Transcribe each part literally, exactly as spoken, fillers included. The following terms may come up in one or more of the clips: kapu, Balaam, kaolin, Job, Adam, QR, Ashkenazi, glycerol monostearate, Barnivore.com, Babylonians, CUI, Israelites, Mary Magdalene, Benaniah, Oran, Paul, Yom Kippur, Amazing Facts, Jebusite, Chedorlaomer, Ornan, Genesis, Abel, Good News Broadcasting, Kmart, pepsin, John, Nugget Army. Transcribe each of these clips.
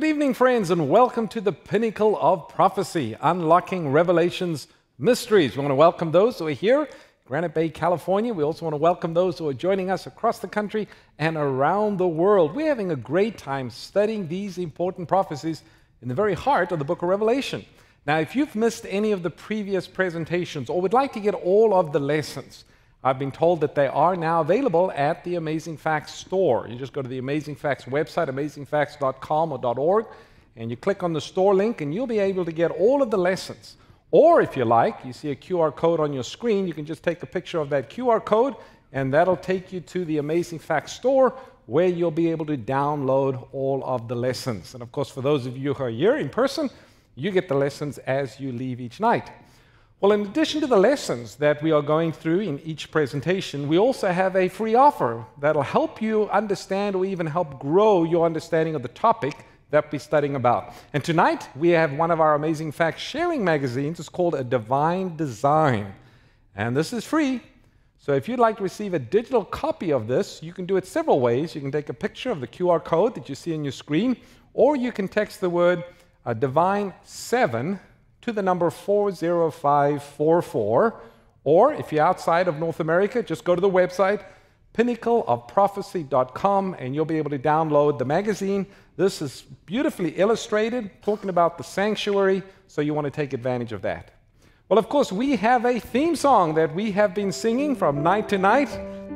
Good evening, friends, and welcome to the Pinnacle of Prophecy, Unlocking Revelation's Mysteries. We want to welcome those who are here, Granite Bay, California. We also want to welcome those who are joining us across the country and around the world. We're having a great time studying these important prophecies in the very heart of the book of Revelation. Now, if you've missed any of the previous presentations or would like to get all of the lessons, I've been told that they are now available at the Amazing Facts store. You just go to the Amazing Facts website, amazing facts dot com or .org, and you click on the store link, and you'll be able to get all of the lessons. Or if you like, you see a Q R code on your screen, you can just take a picture of that Q R code, and that'll take you to the Amazing Facts store, where you'll be able to download all of the lessons. And of course, for those of you who are here in person, you get the lessons as you leave each night. Well, in addition to the lessons that we are going through in each presentation, we also have a free offer that'll help you understand or even help grow your understanding of the topic that we're studying about. And tonight, we have one of our Amazing Facts sharing magazines. It's called A Divine Design. And this is free. So if you'd like to receive a digital copy of this, you can do it several ways. You can take a picture of the Q R code that you see on your screen, or you can text the word uh, Divine seven to the number four zero five four four, or if you're outside of North America, just go to the website, pinnacle of prophecy dot com, and you'll be able to download the magazine. This is beautifully illustrated, talking about the sanctuary, so you want to take advantage of that. Well, of course, we have a theme song that we have been singing from night to night,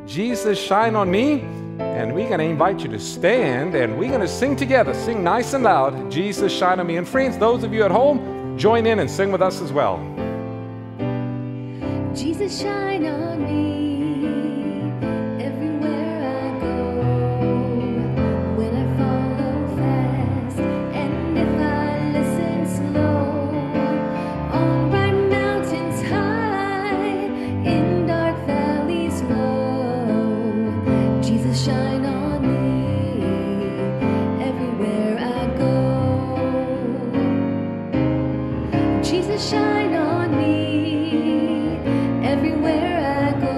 Jesus Shine On Me, and we're going to invite you to stand, and we're going to sing together, sing nice and loud, Jesus Shine On Me. And friends, those of you at home, join in and sing with us as well. Jesus, shine on me everywhere I go. When I follow fast and if I listen slow, on bright mountains high, in dark valleys low, Jesus, shine on me. Jesus, shine on me everywhere I go.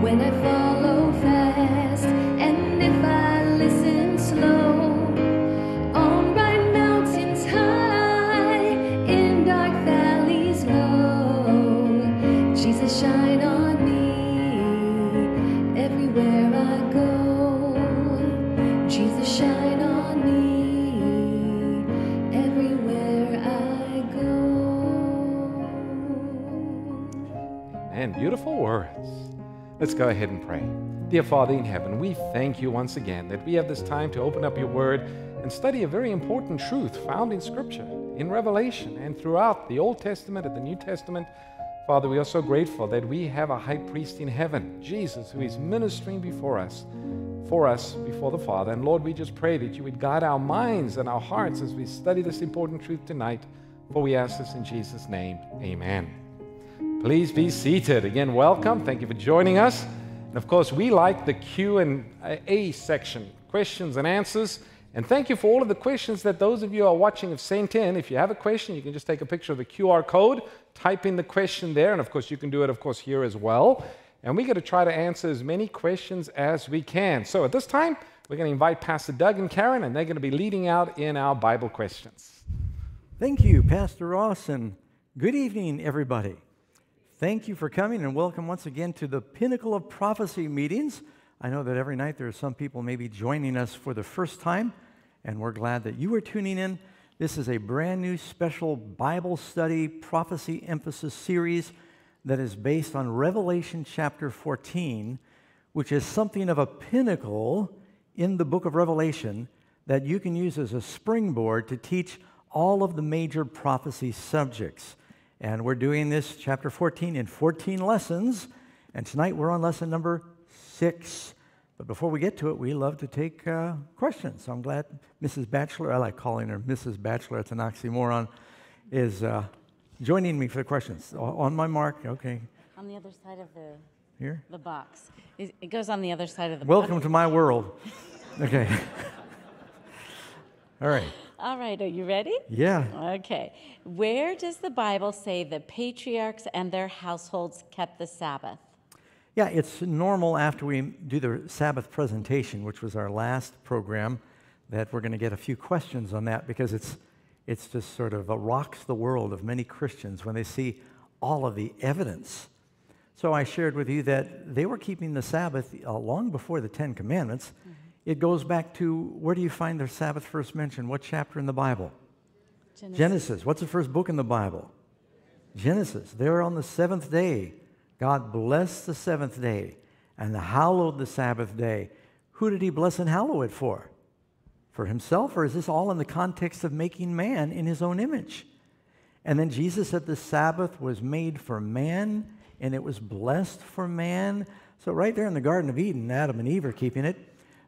When I follow fast and if I listen slow, on bright mountains high, in dark valleys low, Jesus, shine on me everywhere I go. Jesus, shine on me. Beautiful words. Let's go ahead and pray. Dear Father in heaven, we thank you once again that we have this time to open up your word and study a very important truth found in Scripture, in Revelation, and throughout the Old Testament and the New Testament. Father, we are so grateful that we have a high priest in heaven, Jesus, who is ministering before us, for us, before the Father. And Lord, we just pray that you would guide our minds and our hearts as we study this important truth tonight. For we ask this in Jesus' name. Amen. Please be seated. Again, welcome. Thank you for joining us. And of course, we like the Q and A section, questions and answers. And thank you for all of the questions that those of you who are watching have sent in. If you have a question, you can just take a picture of the Q R code, type in the question there, and of course, you can do it, of course, here as well. And we're going to try to answer as many questions as we can. So at this time, we're going to invite Pastor Doug and Karen, and they're going to be leading out in our Bible questions. Thank you, Pastor Ross, and good evening, everybody. Thank you for coming and welcome once again to the Pinnacle of Prophecy meetings. I know that every night there are some people maybe joining us for the first time, and we're glad that you are tuning in. This is a brand new special Bible study prophecy emphasis series that is based on Revelation chapter fourteen, which is something of a pinnacle in the book of Revelation that you can use as a springboard to teach all of the major prophecy subjects. And we're doing this chapter fourteen in fourteen lessons, and tonight we're on lesson number six. But before we get to it, we love to take uh, questions. So I'm glad Missus Batchelor, I like calling her Missus Batchelor, it's an oxymoron, is uh, joining me for the questions. On my mark, okay. On the other side of the, Here? the box. It goes on the other side of the Welcome box. Welcome to my world. Okay. All right. All right, are you ready? Yeah. Okay. Where does the Bible say the patriarchs and their households kept the Sabbath? Yeah, it's normal after we do the Sabbath presentation, which was our last program, that we're going to get a few questions on that, because it's, it's just sort of rocks the world of many Christians when they see all of the evidence. So I shared with you that they were keeping the Sabbath uh, long before the Ten Commandments. Mm-hmm. It goes back to, where do you find the Sabbath first mentioned? What chapter in the Bible? Genesis. Genesis. What's the first book in the Bible? Genesis. There on the seventh day, God blessed the seventh day and hallowed the Sabbath day. Who did he bless and hallow it for? For himself, or is this all in the context of making man in his own image? And then Jesus said the Sabbath was made for man, and it was blessed for man. So right there in the Garden of Eden, Adam and Eve are keeping it.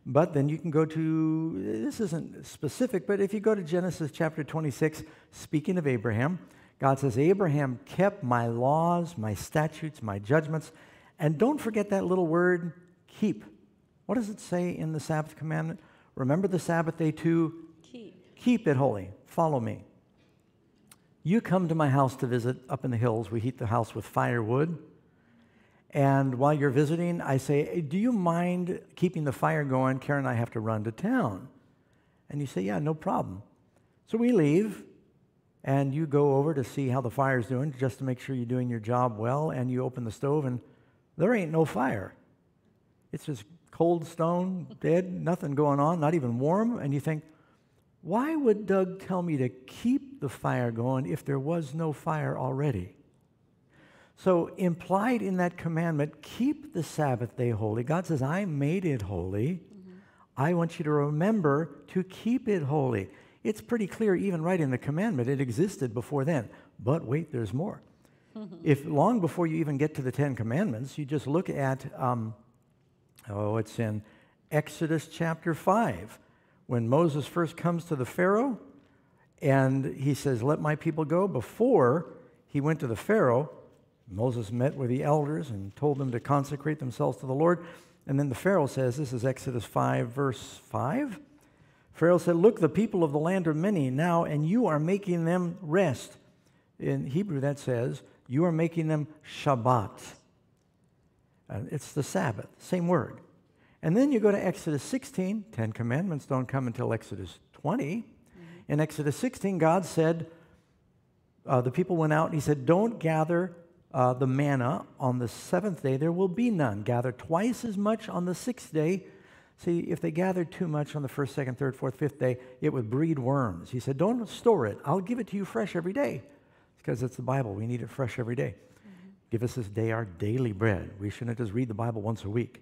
But then you can go to, this isn't specific, but if you go to Genesis chapter twenty-six, speaking of Abraham, God says, Abraham kept my laws, my statutes, my judgments. And don't forget that little word, keep. What does it say in the Sabbath commandment? Remember the Sabbath day to keep, keep it holy. Follow me. You come to my house to visit up in the hills. We heat the house with firewood. And while you're visiting, I say, do you mind keeping the fire going? Karen and I have to run to town. And you say, yeah, no problem. So we leave, and you go over to see how the fire's doing, just to make sure you're doing your job well, and you open the stove, and there ain't no fire. It's just cold stone, dead, nothing going on, not even warm. And you think, why would Doug tell me to keep the fire going if there was no fire already? So implied in that commandment, keep the Sabbath day holy. God says, I made it holy. Mm-hmm. I want you to remember to keep it holy. It's pretty clear even right in the commandment. It existed before then. But wait, there's more. Mm-hmm. If long before you even get to the Ten Commandments, you just look at, um, oh, it's in Exodus chapter five. When Moses first comes to the Pharaoh and he says, let my people go. Before he went to the Pharaoh, Moses met with the elders and told them to consecrate themselves to the Lord. And then the Pharaoh says, this is Exodus five, verse five. Pharaoh said, look, the people of the land are many now, and you are making them rest. In Hebrew, that says, you are making them Shabbat. Uh, it's the Sabbath, same word. And then you go to Exodus sixteen. Ten Commandments don't come until Exodus twenty. Mm-hmm. In Exodus sixteen, God said, uh, the people went out, and he said, don't gather Uh, the manna on the seventh day, there will be none. Gather twice as much on the sixth day. See, if they gathered too much on the first, second, third, fourth, fifth day, it would breed worms. He said, don't store it. I'll give it to you fresh every day. It's because it's the Bible. We need it fresh every day. Mm-hmm. Give us this day our daily bread. We shouldn't just read the Bible once a week.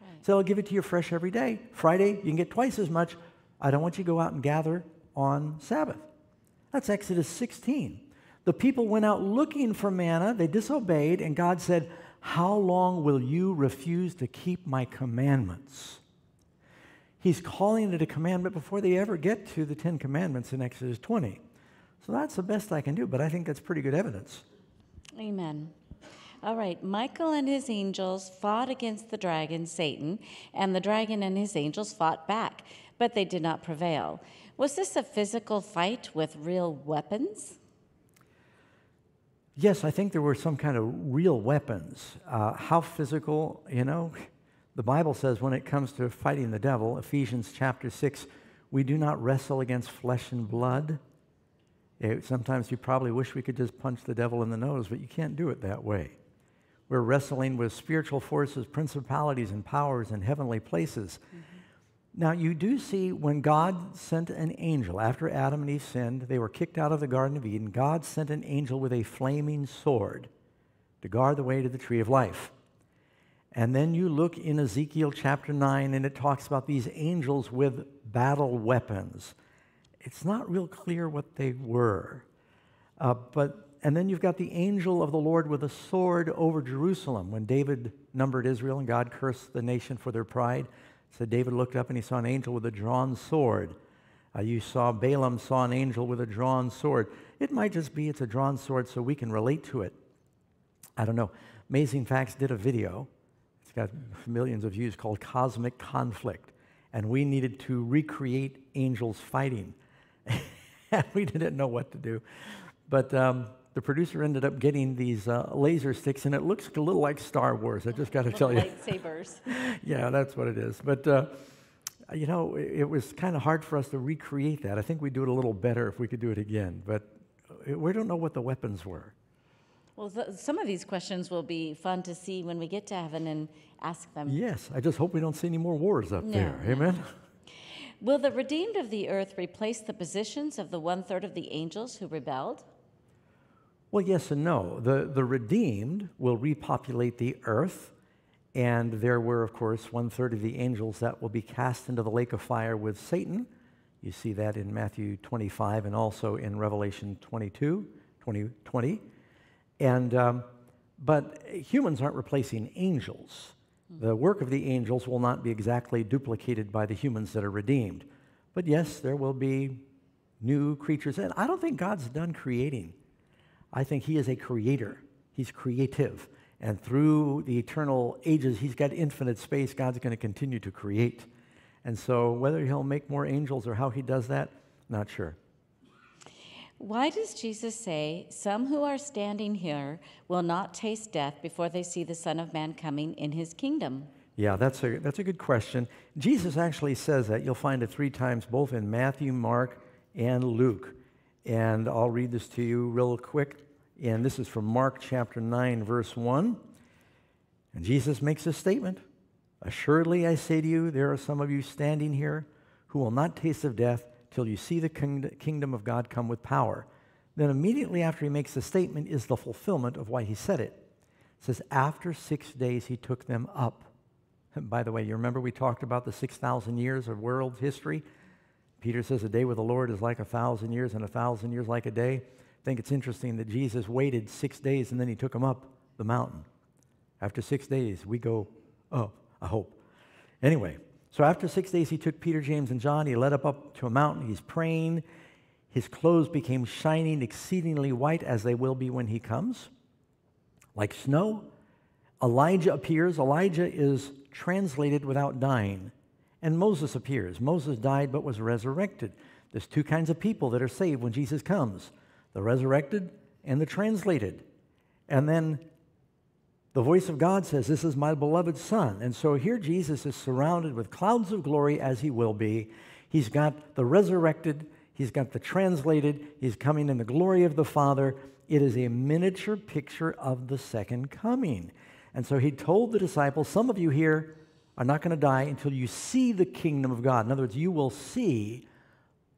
Right. So I'll give it to you fresh every day. Friday, you can get twice as much. I don't want you to go out and gather on Sabbath. That's Exodus sixteen. The people went out looking for manna. They disobeyed, and God said, how long will you refuse to keep my commandments? He's calling it a commandment before they ever get to the Ten Commandments in Exodus twenty. So that's the best I can do, but I think that's pretty good evidence. Amen. All right, Michael and his angels fought against the dragon, Satan, and the dragon and his angels fought back, but they did not prevail. Was this a physical fight with real weapons? Yes, I think there were some kind of real weapons. Uh, how physical, you know? The Bible says when it comes to fighting the devil, Ephesians chapter six, we do not wrestle against flesh and blood. It, sometimes you probably wish we could just punch the devil in the nose, but you can't do it that way. We're wrestling with spiritual forces, principalities and powers in heavenly places. Mm-hmm. Now, you do see when God sent an angel, after Adam and Eve sinned, they were kicked out of the Garden of Eden, God sent an angel with a flaming sword to guard the way to the tree of life. And then you look in Ezekiel chapter nine, and it talks about these angels with battle weapons. It's not real clear what they were. Uh, but, and then you've got the angel of the Lord with a sword over Jerusalem. When David numbered Israel and God cursed the nation for their pride, so David looked up and he saw an angel with a drawn sword. Uh, you saw Balaam saw an angel with a drawn sword. It might just be it's a drawn sword so we can relate to it. I don't know. Amazing Facts did a video. It's got millions of views called Cosmic Conflict. And we needed to recreate angels fighting. We didn't know what to do. But um, the producer ended up getting these uh, laser sticks, and it looks a little like Star Wars. I just got to tell you. Lightsabers. Yeah, that's what it is. But uh, you know, it was kind of hard for us to recreate that. I think we'd do it a little better if we could do it again, but we don't know what the weapons were. Well, th some of these questions will be fun to see when we get to heaven and ask them. Yes, I just hope we don't see any more wars up no. there. Amen? Will the redeemed of the earth replace the positions of the one-third of the angels who rebelled? Well, yes and no. The, the redeemed will repopulate the earth, and there were, of course, one-third of the angels that will be cast into the lake of fire with Satan. You see that in Matthew twenty-five and also in Revelation twenty-two, twenty. And, um, but humans aren't replacing angels. The work of the angels will not be exactly duplicated by the humans that are redeemed. But yes, there will be new creatures. And I don't think God's done creating. I think He is a creator. He's creative. And through the eternal ages, He's got infinite space. God's going to continue to create. And so whether He'll make more angels or how He does that, not sure. Why does Jesus say, "Some who are standing here will not taste death before they see the Son of Man coming in His kingdom"? Yeah, that's a, that's a good question. Jesus actually says that. You'll find it three times, both in Matthew, Mark, and Luke. And I'll read this to you real quick. And this is from Mark chapter nine, verse one. And Jesus makes a statement. "Assuredly, I say to you, there are some of you standing here who will not taste of death till you see the kingdom of God come with power." Then immediately after He makes the statement is the fulfillment of why He said it. It says, after six days He took them up. And by the way, you remember we talked about the six thousand years of world history? Peter says a day with the Lord is like a thousand years and a thousand years like a day. I think it's interesting that Jesus waited six days and then He took them up the mountain. After six days we go, oh, I hope. Anyway. So after six days, He took Peter, James, and John. He led up up to a mountain. He's praying. His clothes became shining, exceedingly white, as they will be when He comes, like snow. Elijah appears. Elijah is translated without dying. And Moses appears. Moses died but was resurrected. There's two kinds of people that are saved when Jesus comes, the resurrected and the translated. And then the voice of God says, "This is my beloved Son." And so here Jesus is surrounded with clouds of glory, as He will be. He's got the resurrected. He's got the translated. He's coming in the glory of the Father. It is a miniature picture of the second coming. And so He told the disciples, some of you here are not going to die until you see the kingdom of God. In other words, you will see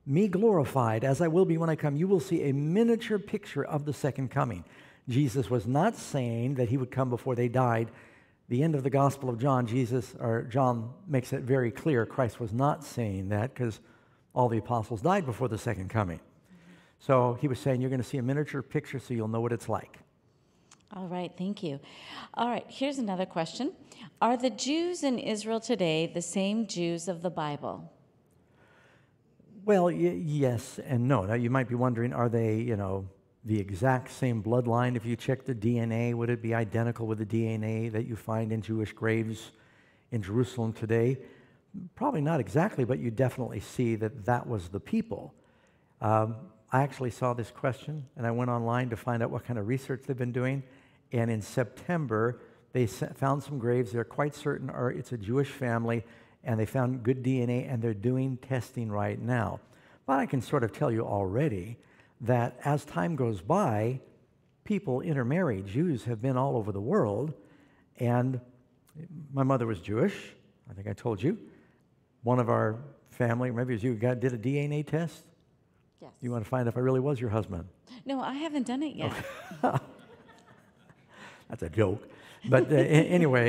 me glorified as I will be when I come. You will see a miniature picture of the second coming. Jesus was not saying that He would come before they died. The end of the Gospel of John, Jesus, or John makes it very clear Christ was not saying that, because all the apostles died before the second coming. Mm-hmm. So He was saying you're going to see a miniature picture so you'll know what it's like. All right, thank you. All right, here's another question. Are the Jews in Israel today the same Jews of the Bible? Well, y yes and no. Now you might be wondering, are they, you know, the exact same bloodline? If you check the D N A, would it be identical with the D N A that you find in Jewish graves in Jerusalem today? Probably not exactly, but you definitely see that that was the people. Um, I actually saw this question, and I went online to find out what kind of research they've been doing. And in September, they found some graves they're quite certain are it's a Jewish family, and they found good D N A, and they're doing testing right now. But I can sort of tell you already that as time goes by, people intermarry. Jews have been all over the world, and my mother was Jewish. I think I told you. One of our family, maybe it was you, got, did a D N A test? Yes. You want to find if I really was your husband? No, I haven't done it yet. Okay. That's a joke. But uh, anyway,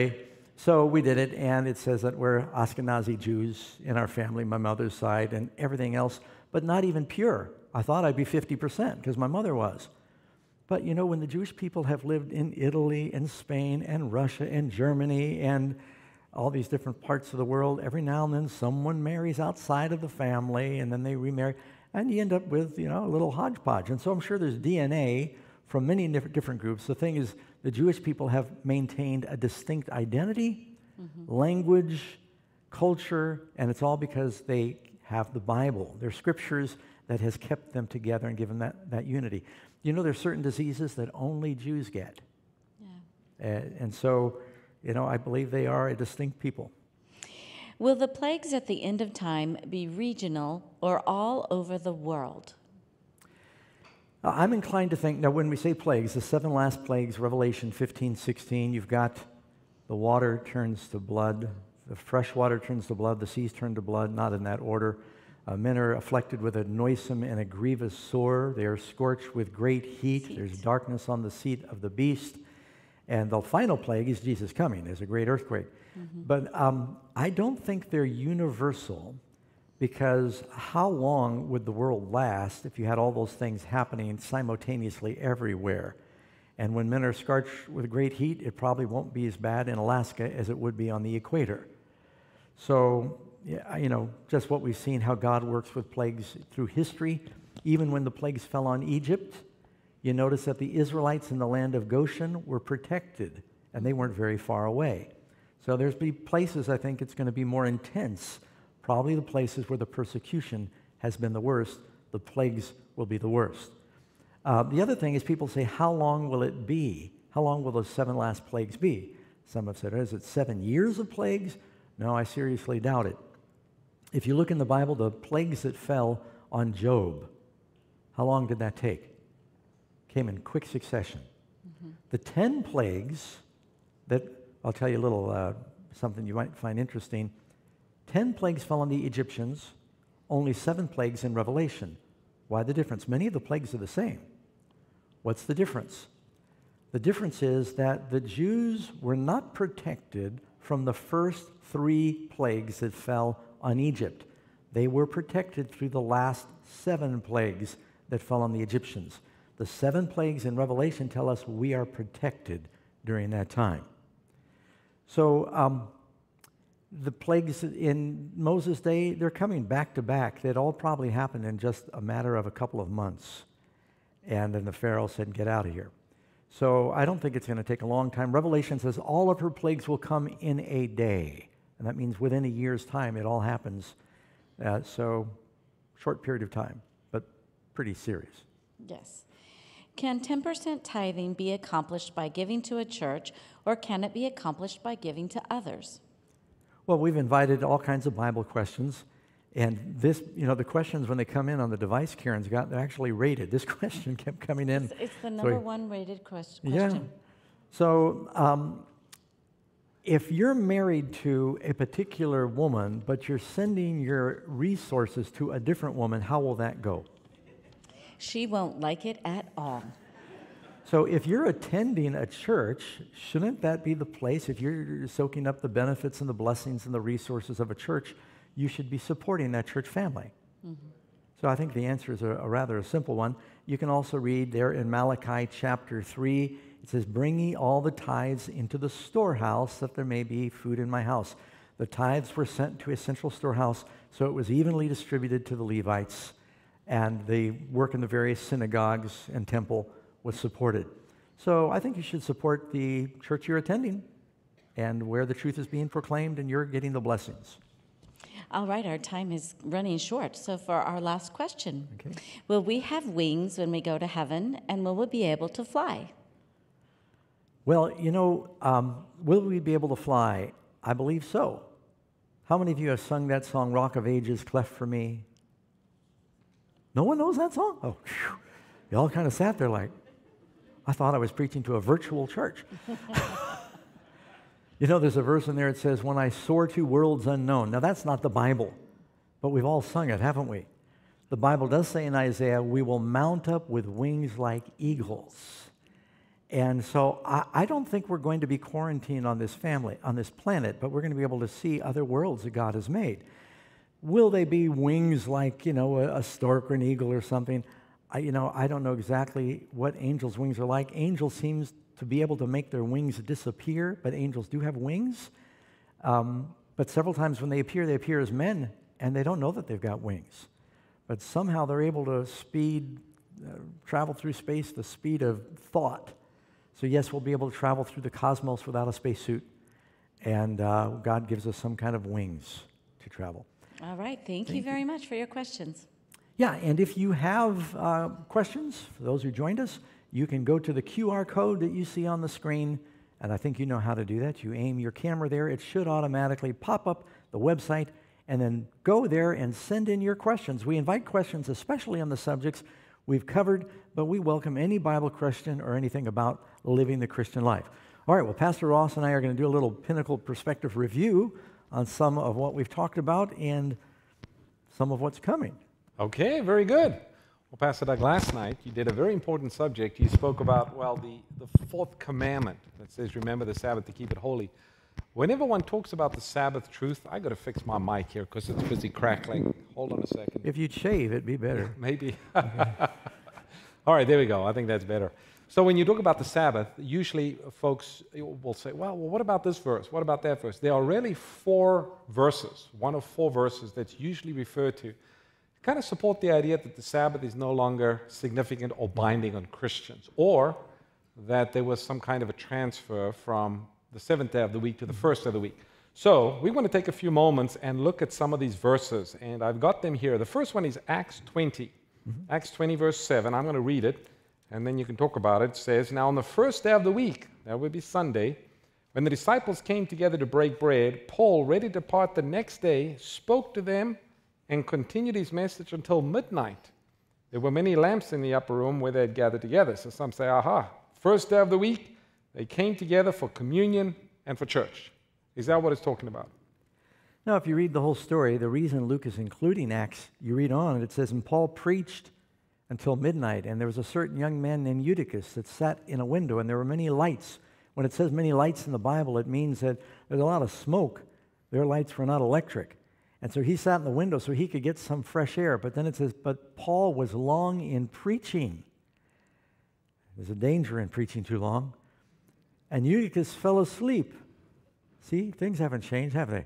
so we did it, and it says that we're Ashkenazi Jews in our family, my mother's side, and everything else, but not even pure. I thought I'd be fifty percent because my mother was. But you know, when the Jewish people have lived in Italy and Spain and Russia and Germany and all these different parts of the world, every now and then someone marries outside of the family and then they remarry. And you end up with, you know, a little hodgepodge. And so I'm sure there's D N A from many different groups. The thing is, the Jewish people have maintained a distinct identity, mm-hmm. language, culture, and it's all because they have the Bible, their scriptures, that has kept them together and given that, that unity. You know, there are certain diseases that only Jews get. Yeah. And, and so, you know, I believe they are a distinct people. Will the plagues at the end of time be regional or all over the world? I'm inclined to think, now when we say plagues, the seven last plagues, Revelation fifteen, sixteen, you've got the water turns to blood, the fresh water turns to blood, the seas turn to blood, not in that order. Uh, men are afflicted with a noisome and a grievous sore. They are scorched with great heat. Seat. There's darkness on the seat of the beast. And the final plague is Jesus coming. There's a great earthquake. Mm-hmm. But um, I don't think they're universal, because how long would the world last if you had all those things happening simultaneously everywhere? And when men are scorched with great heat, it probably won't be as bad in Alaska as it would be on the equator. So, you know, just what we've seen, how God works with plagues through history. Even when the plagues fell on Egypt, you notice that the Israelites in the land of Goshen were protected, and they weren't very far away. So there's be places I think it's going to be more intense. Probably the places where the persecution has been the worst, the plagues will be the worst. Uh, the other thing is people say, how long will it be? How long will those seven last plagues be? Some have said, is it seven years of plagues? No, I seriously doubt it. If you look in the Bible, the plagues that fell on Job, how long did that take? Came in quick succession. Mm-hmm. The ten plagues that, I'll tell you a little uh, something you might find interesting, Ten plagues fell on the Egyptians, only seven plagues in Revelation. Why the difference? Many of the plagues are the same. What's the difference? The difference is that the Jews were not protected from the first three plagues that fell on Egypt. They were protected through the last seven plagues that fell on the Egyptians. The seven plagues in Revelation tell us we are protected during that time. So, um, the plagues in Moses' day, they're coming back to back. They'd all probably happened in just a matter of a couple of months. And then the Pharaoh said, get out of here. So I don't think it's going to take a long time. Revelation says all of her plagues will come in a day. And that means within a year's time, it all happens. Uh, so short period of time, but pretty serious. Yes. Can ten percent tithing be accomplished by giving to a church, or can it be accomplished by giving to others? Well, we've invited all kinds of Bible questions, and this, you know, the questions when they come in on the device Karen's got, they're actually rated. This question kept coming in. It's, it's the number so, one rated quest question. Yeah. So, um, if you're married to a particular woman, but you're sending your resources to a different woman, how will that go? She won't like it at all. So if you're attending a church, shouldn't that be the place? If you're soaking up the benefits and the blessings and the resources of a church, you should be supporting that church family. Mm-hmm. So I think the answer is a, a rather a simple one. You can also read there in Malachi chapter three, it says, bring ye all the tithes into the storehouse, that there may be food in my house. The tithes were sent to a central storehouse, so it was evenly distributed to the Levites, and the work in the various synagogues and temple was supported. So I think you should support the church you're attending and where the truth is being proclaimed and you're getting the blessings. All right, our time is running short. So for our last question, okay. Will we have wings when we go to heaven, and will we be able to fly? Well, you know, um, will we be able to fly? I believe so. How many of you have sung that song, Rock of Ages, Cleft for Me? No one knows that song? Oh, phew. You all kind of sat there like, I thought I was preaching to a virtual church. You know, there's a verse in there that says, when I soar to worlds unknown. Now, that's not the Bible, but we've all sung it, haven't we? The Bible does say in Isaiah, we will mount up with wings like eagles. And so I, I don't think we're going to be quarantined on this family, on this planet, but we're going to be able to see other worlds that God has made. Will they be wings like, you know, a, a stork or an eagle or something? I, you know, I don't know exactly what angels' wings are like. Angels seem to be able to make their wings disappear, but angels do have wings. Um, but several times when they appear, they appear as men, and they don't know that they've got wings. But somehow they're able to speed, uh, travel through space, the speed of thought. So yes, we'll be able to travel through the cosmos without a spacesuit, and uh, God gives us some kind of wings to travel. All right. Thank, Thank you very you. much for your questions. Yeah, and if you have uh, questions, for those who joined us, you can go to the Q R code that you see on the screen And I think you know how to do that. You aim your camera there. It should automatically pop up the website, and then go there and send in your questions. We invite questions, especially on the subjects we've covered, but we welcome any Bible question or anything about living the Christian life. All right, well, Pastor Ross and I are going to do a little Pinnacle Perspective review on some of what we've talked about and some of what's coming. Okay, very good. Well, Pastor Doug, last night you did a very important subject. You spoke about, well, the, the fourth commandment that says, remember the Sabbath to keep it holy. Whenever one talks about the Sabbath truth, I got to fix my mic here because it's busy crackling. Hold on a second. If you'd shave, it'd be better. Maybe. All right, there we go. I think that's better. So when you talk about the Sabbath, usually folks will say, well, well, what about this verse? What about that verse? There are really four verses, one of four verses that's usually referred to, kind of support the idea that the Sabbath is no longer significant or binding on Christians, or that there was some kind of a transfer from the seventh day of the week to the first of the week. So we want to take a few moments and look at some of these verses, and I've got them here. The first one is Acts twenty. Mm-hmm. Acts twenty, verse seven. I'm going to read it, and then you can talk about it. It says, now on the first day of the week, that would be Sunday, when the disciples came together to break bread, Paul, ready to depart the next day, spoke to them and continued his message until midnight. There were many lamps in the upper room where they had gathered together. So some say, aha, first day of the week, they came together for communion and for church. Is that what it's talking about? Now, if you read the whole story, the reason Luke is including Acts, you read on, and it says, and Paul preached until midnight, and there was a certain young man named Eutychus that sat in a window, and there were many lights. When it says many lights in the Bible, it means that there's a lot of smoke. Their lights were not electric. And so he sat in the window so he could get some fresh air. But then it says, but Paul was long in preaching. There's a danger in preaching too long. And Eutychus fell asleep. See, things haven't changed, have they?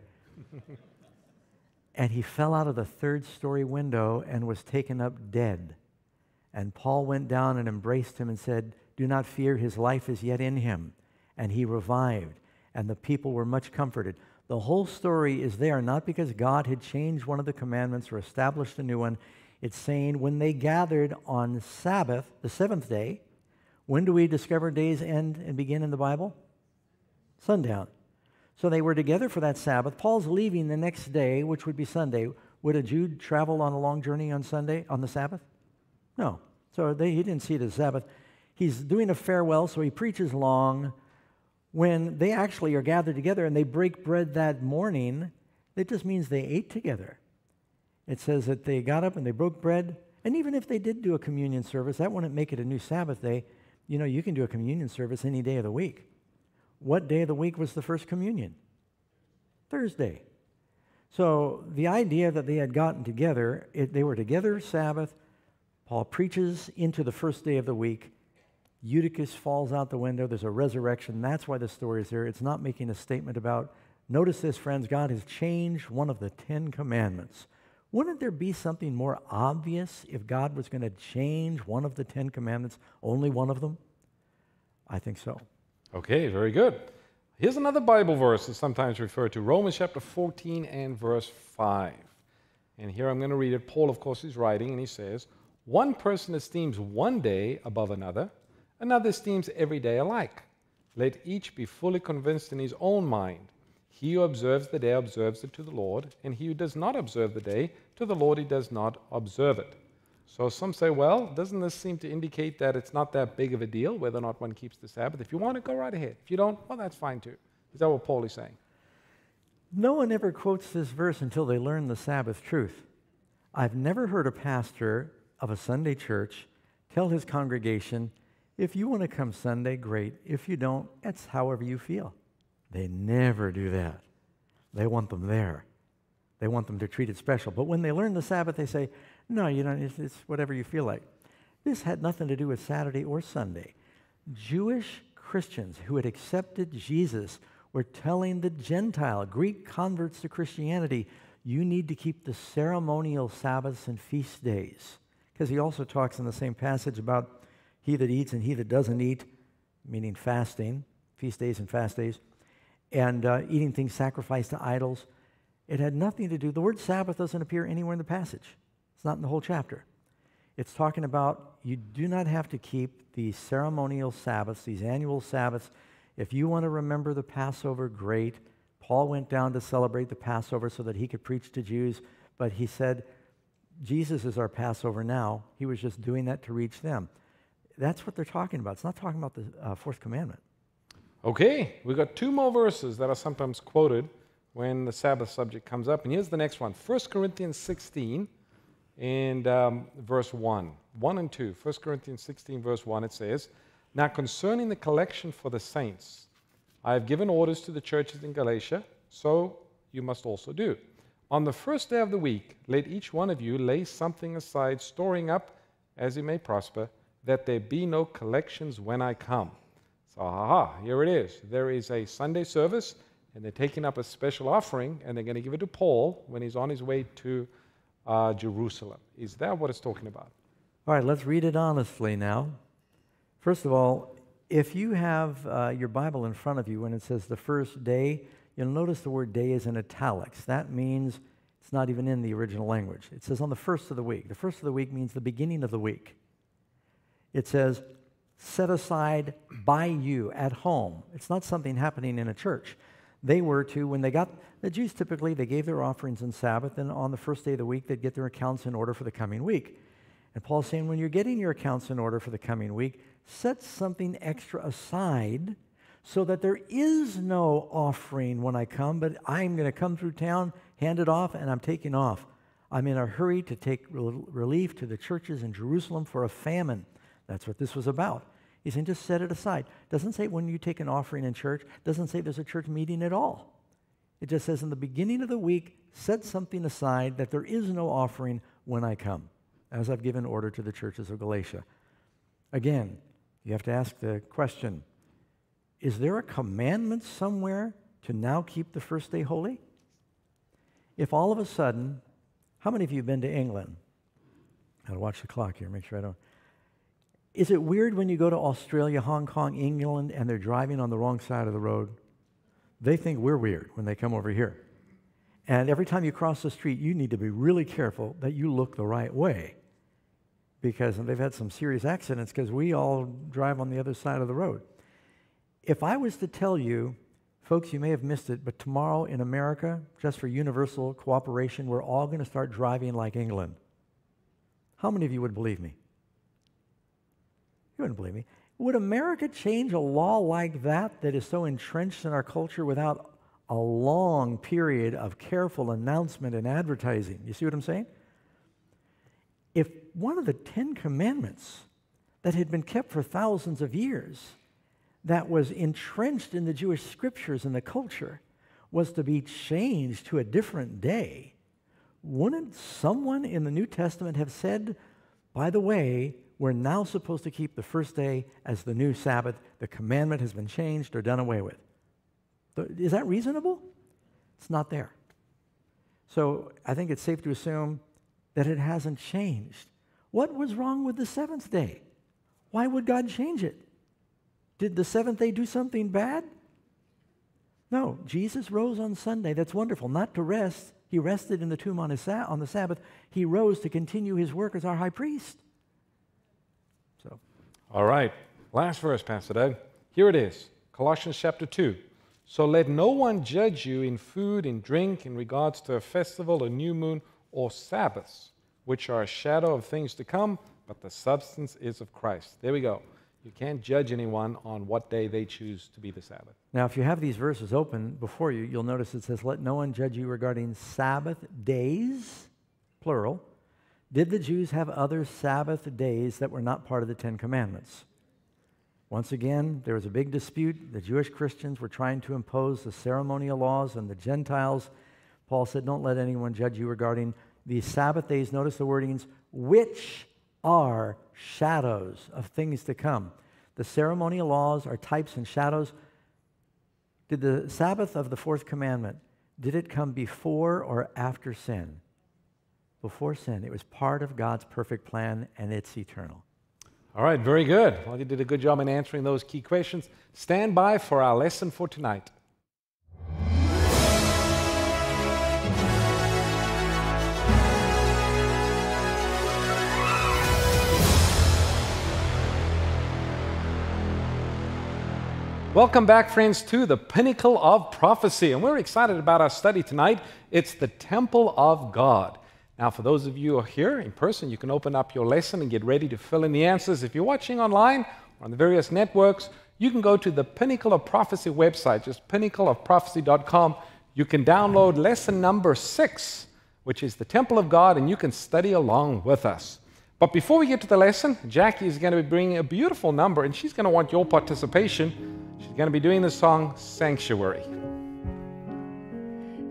And he fell out of the third story window and was taken up dead. And Paul went down and embraced him and said, do not fear, his life is yet in him. And he revived, and the people were much comforted. The whole story is there, not because God had changed one of the commandments or established a new one. It's saying when they gathered on Sabbath, the seventh day. When do we discover days end and begin in the Bible? Sundown. So they were together for that Sabbath. Paul's leaving the next day, which would be Sunday. Would a Jew travel on a long journey on Sunday, on the Sabbath? No. So they, he didn't see it as Sabbath. He's doing a farewell, so he preaches long. When they actually are gathered together and they break bread that morning, it just means they ate together. It says that they got up and they broke bread. And even if they did do a communion service, that wouldn't make it a new Sabbath day. You know, you can do a communion service any day of the week. What day of the week was the first communion? Thursday. So the idea that they had gotten together, it, they were together Sabbath. Paul preaches into the first day of the week. Eutychus falls out the window. There's a resurrection. That's why the story is there. It's not making a statement about, notice this, friends, God has changed one of the Ten Commandments. Wouldn't there be something more obvious if God was going to change one of the Ten Commandments, only one of them? I think so. Okay, very good. Here's another Bible verse that's sometimes referred to, Romans chapter fourteen and verse five. And here I'm going to read it. Paul, of course, is writing, and he says, one person esteems one day above another, another esteems every day alike. Let each be fully convinced in his own mind. He who observes the day observes it to the Lord, and he who does not observe the day, to the Lord he does not observe it. So some say, well, doesn't this seem to indicate that it's not that big of a deal whether or not one keeps the Sabbath? If you want to, go right ahead. If you don't, well, that's fine too. Is that what Paul is saying? No one ever quotes this verse until they learn the Sabbath truth. I've never heard a pastor of a Sunday church tell his congregation, if you want to come Sunday, great. If you don't, it's however you feel. They never do that. They want them there. They want them to treat it special. But when they learn the Sabbath, they say, no, you know, it's, it's whatever you feel like. This had nothing to do with Saturday or Sunday. Jewish Christians who had accepted Jesus were telling the Gentile Greek converts to Christianity, you need to keep the ceremonial Sabbaths and feast days. Because he also talks in the same passage about he that eats and he that doesn't eat, meaning fasting, feast days and fast days, and uh, eating things sacrificed to idols. It had nothing to do. The word Sabbath doesn't appear anywhere in the passage. It's not in the whole chapter. It's talking about you do not have to keep these ceremonial Sabbaths, these annual Sabbaths. If you want to remember the Passover, great. Paul went down to celebrate the Passover so that he could preach to Jews, but he said, Jesus is our Passover now. He was just doing that to reach them. That's what they're talking about. It's not talking about the uh, fourth commandment. Okay, we've got two more verses that are sometimes quoted when the Sabbath subject comes up. And here's the next one, First Corinthians sixteen and um, verse one. one and two, First Corinthians sixteen verse one, it says, "Now concerning the collection for the saints, I have given orders to the churches in Galatia, so you must also do. On the first day of the week, let each one of you lay something aside, storing up as he may prosper, that there be no collections when I come." So, aha, here it is. There is a Sunday service, and they're taking up a special offering, and they're going to give it to Paul when he's on his way to uh, Jerusalem. Is that what it's talking about? All right, let's read it honestly now. First of all, if you have uh, your Bible in front of you, when it says the first day, you'll notice the word day is in italics. That means it's not even in the original language. It says on the first of the week. The first of the week means the beginning of the week. It says, set aside by you at home. It's not something happening in a church. They were to, when they got, the Jews typically, they gave their offerings on Sabbath, and on the first day of the week, they'd get their accounts in order for the coming week. And Paul's saying, when you're getting your accounts in order for the coming week, set something extra aside so that there is no offering when I come, but I'm going to come through town, hand it off, and I'm taking off. I'm in a hurry to take relief to the churches in Jerusalem for a famine. That's what this was about. He's saying, just set it aside. Doesn't say when you take an offering in church. Doesn't say there's a church meeting at all. It just says in the beginning of the week, set something aside that there is no offering when I come, as I've given order to the churches of Galatia. Again, you have to ask the question, is there a commandment somewhere to now keep the first day holy? If all of a sudden, how many of you have been to England? I'll watch the clock here, make sure I don't. Is it weird when you go to Australia, Hong Kong, England, and they're driving on the wrong side of the road? They think we're weird when they come over here. And every time you cross the street, you need to be really careful that you look the right way, because they've had some serious accidents because we all drive on the other side of the road. If I was to tell you, folks, you may have missed it, but tomorrow in America, just for universal cooperation, we're all going to start driving like England. How many of you would believe me? You wouldn't believe me. Would America change a law like that that is so entrenched in our culture without a long period of careful announcement and advertising? You see what I'm saying? If one of the Ten Commandments that had been kept for thousands of years, that was entrenched in the Jewish scriptures and the culture, was to be changed to a different day, wouldn't someone in the New Testament have said, by the way, we're now supposed to keep the first day as the new Sabbath. The commandment has been changed or done away with. Is that reasonable? It's not there. So I think it's safe to assume that it hasn't changed. What was wrong with the seventh day? Why would God change it? Did the seventh day do something bad? No, Jesus rose on Sunday. That's wonderful. Not to rest. He rested in the tomb on, his, on the Sabbath. He rose to continue his work as our high priest. All right, last verse, Pastor Doug. Here it is, Colossians chapter two. So let no one judge you in food and drink in regards to a festival, a new moon, or Sabbaths, which are a shadow of things to come, but the substance is of Christ. There we go. You can't judge anyone on what day they choose to be the Sabbath. Now, if you have these verses open before you, you'll notice it says, let no one judge you regarding Sabbath days, plural. Did the Jews have other Sabbath days that were not part of the Ten Commandments? Once again, there was a big dispute. The Jewish Christians were trying to impose the ceremonial laws on the Gentiles. Paul said, don't let anyone judge you regarding these Sabbath days. Notice the wordings, which are shadows of things to come. The ceremonial laws are types and shadows. Did the Sabbath of the fourth commandment, did it come before or after sin? Before sin. It was part of God's perfect plan, and it's eternal. All right, very good. Well, you did a good job in answering those key questions. Stand by for our lesson for tonight. Welcome back, friends, to the Pinnacle of Prophecy, and we're excited about our study tonight. It's the Temple of God. Now, for those of you who are here in person, you can open up your lesson and get ready to fill in the answers. If you're watching online or on the various networks, you can go to the Pinnacle of Prophecy website, just pinnacle of prophecy dot com. You can download lesson number six, which is the Temple of God, and you can study along with us. But before we get to the lesson, Jackie is going to be bringing a beautiful number, and she's going to want your participation. She's going to be doing the song, Sanctuary.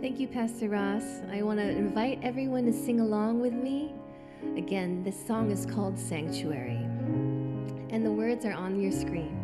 Thank you, Pastor Ross. I want to invite everyone to sing along with me. Again, this song is called Sanctuary, and the words are on your screen.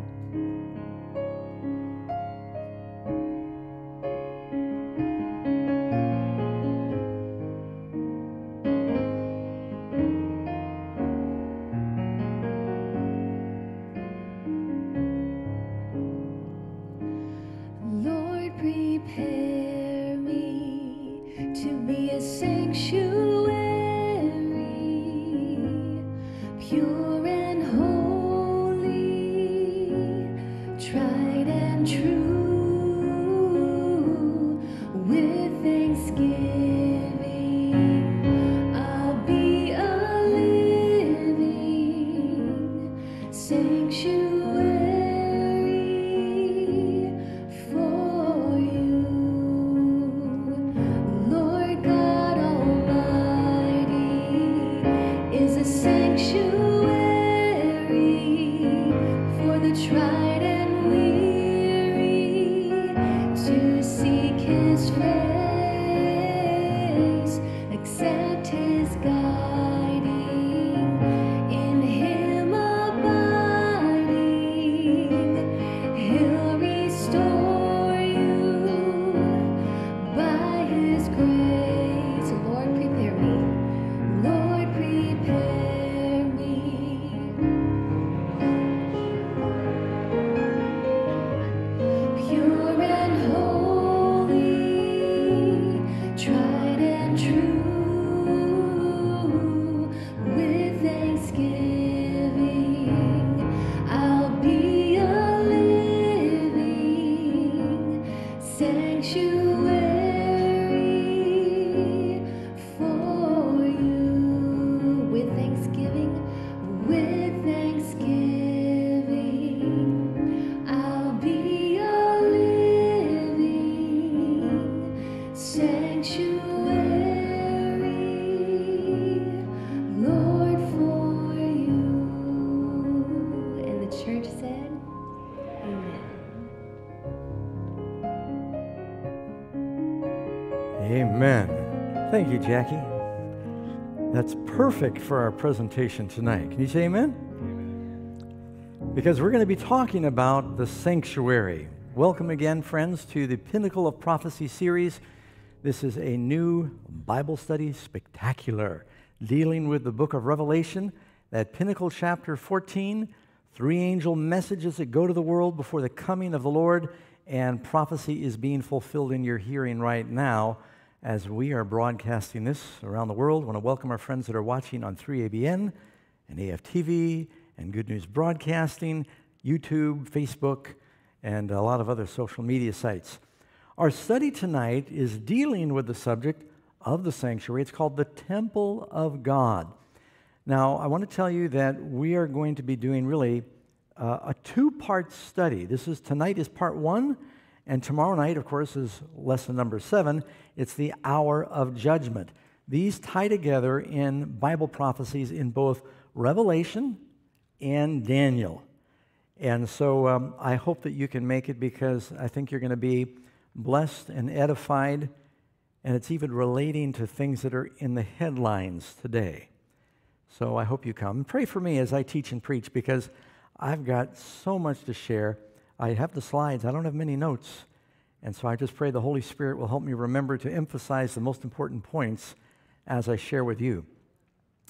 Thank you, Jackie. That's perfect for our presentation tonight. Can you say amen? Amen. Because we're going to be talking about the sanctuary. Welcome again, friends, to the Pinnacle of Prophecy series. This is a new Bible study spectacular dealing with the book of Revelation, that Pinnacle chapter fourteen, three angel messages that go to the world before the coming of the Lord, and prophecy is being fulfilled in your hearing right now. As we are broadcasting this around the world, I want to welcome our friends that are watching on three A B N and A F T V and Good News Broadcasting, YouTube, Facebook, and a lot of other social media sites. Our study tonight is dealing with the subject of the sanctuary. It's called the Temple of God. Now, I want to tell you that we are going to be doing really uh, a two-part study. This is tonight is part one. And tomorrow night, of course, is lesson number seven. It's the hour of judgment. These tie together in Bible prophecies in both Revelation and Daniel. And so um, I hope that you can make it, because I think you're going to be blessed and edified. And it's even relating to things that are in the headlines today. So I hope you come and pray for me as I teach and preach, because I've got so much to share. I have the slides. I don't have many notes. And so I just pray the Holy Spirit will help me remember to emphasize the most important points as I share with you.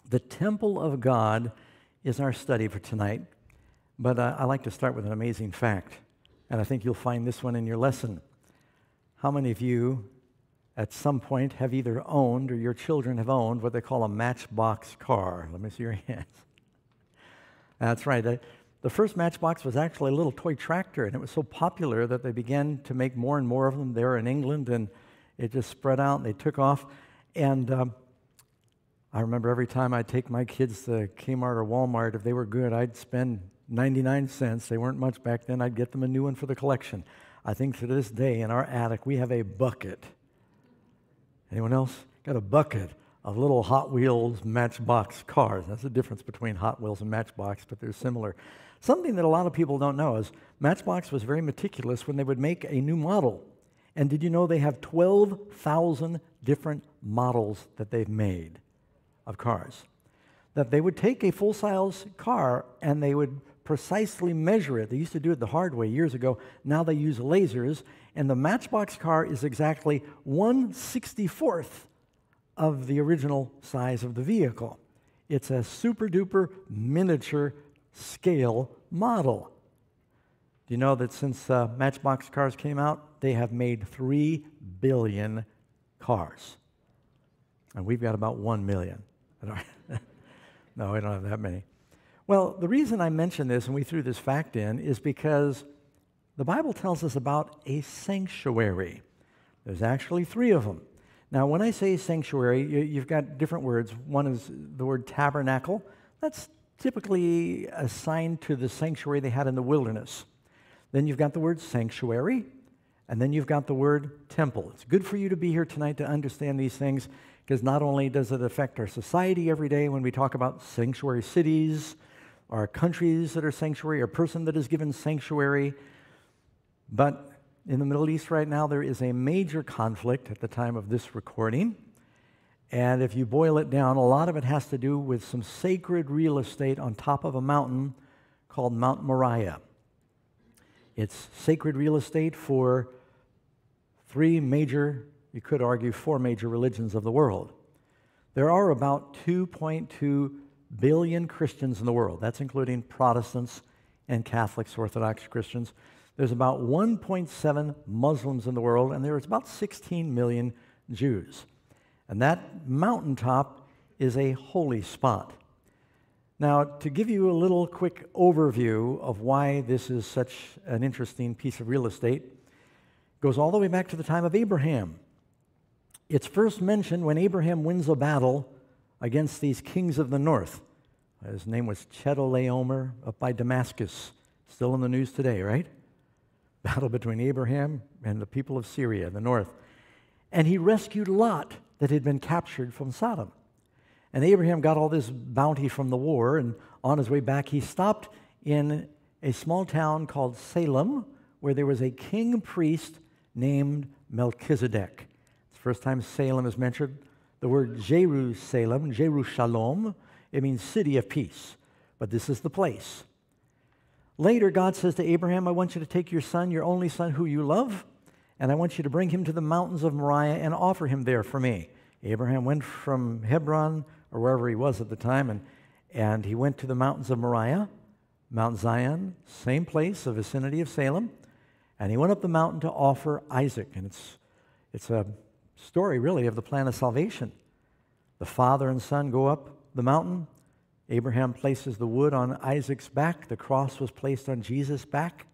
The Temple of God is our study for tonight. But uh, I like to start with an amazing fact. And I think you'll find this one in your lesson. How many of you at some point have either owned or your children have owned what they call a matchbox car? Let me see your hands. That's right. I, The first matchbox was actually a little toy tractor, and it was so popular that they began to make more and more of them there in England, and it just spread out, and they took off. And um, I remember every time I'd take my kids to Kmart or Walmart, if they were good, I'd spend ninety-nine cents. They weren't much back then. I'd get them a new one for the collection. I think to this day in our attic, we have a bucket. Anyone else? Got a bucket of little Hot Wheels matchbox cars. That's the difference between Hot Wheels and matchbox, but they're similar. Something that a lot of people don't know is Matchbox was very meticulous when they would make a new model. And did you know they have twelve thousand different models that they've made of cars? That they would take a full-size car and they would precisely measure it. They used to do it the hard way years ago. Now they use lasers. And the Matchbox car is exactly one sixty-fourth of the original size of the vehicle. It's a super-duper miniature scale model. Do you know that since uh, Matchbox cars came out, they have made three billion cars? And we've got about one million. No, we don't have that many. Well, the reason I mention this, and we threw this fact in, is because the Bible tells us about a sanctuary. There's actually three of them. Now, when I say sanctuary, you, you've got different words. One is the word tabernacle. That's typically assigned to the sanctuary they had in the wilderness. Then you've got the word sanctuary, and then you've got the word temple. It's good for you to be here tonight to understand these things, because not only does it affect our society every day when we talk about sanctuary cities, our countries that are sanctuary, or a person that is given sanctuary, but in the Middle East right now, there is a major conflict at the time of this recording. And if you boil it down, a lot of it has to do with some sacred real estate on top of a mountain called Mount Moriah. It's sacred real estate for three major, you could argue four major religions of the world. There are about two point two billion Christians in the world. That's including Protestants and Catholics, Orthodox Christians. There's about one point seven Muslims in the world, and there's about sixteen million Jews. And that mountaintop is a holy spot. Now, to give you a little quick overview of why this is such an interesting piece of real estate, it goes all the way back to the time of Abraham. It's first mentioned when Abraham wins a battle against these kings of the north. His name was Chedorlaomer up by Damascus. Still in the news today, right? Battle between Abraham and the people of Syria, the north. And he rescued Lot, that had been captured from Sodom. And Abraham got all this bounty from the war, and on his way back, he stopped in a small town called Salem, where there was a king priest named Melchizedek. It's the first time Salem is mentioned. The word Jerusalem, Jerusalem, it means city of peace, but this is the place. Later, God says to Abraham, I want you to take your son, your only son who you love, and I want you to bring him to the mountains of Moriah and offer him there for me. Abraham went from Hebron, or wherever he was at the time, and, and he went to the mountains of Moriah, Mount Zion, same place, a vicinity of Salem, and he went up the mountain to offer Isaac. And it's, it's a story, really, of the plan of salvation. The father and son go up the mountain. Abraham places the wood on Isaac's back. The cross was placed on Jesus' back.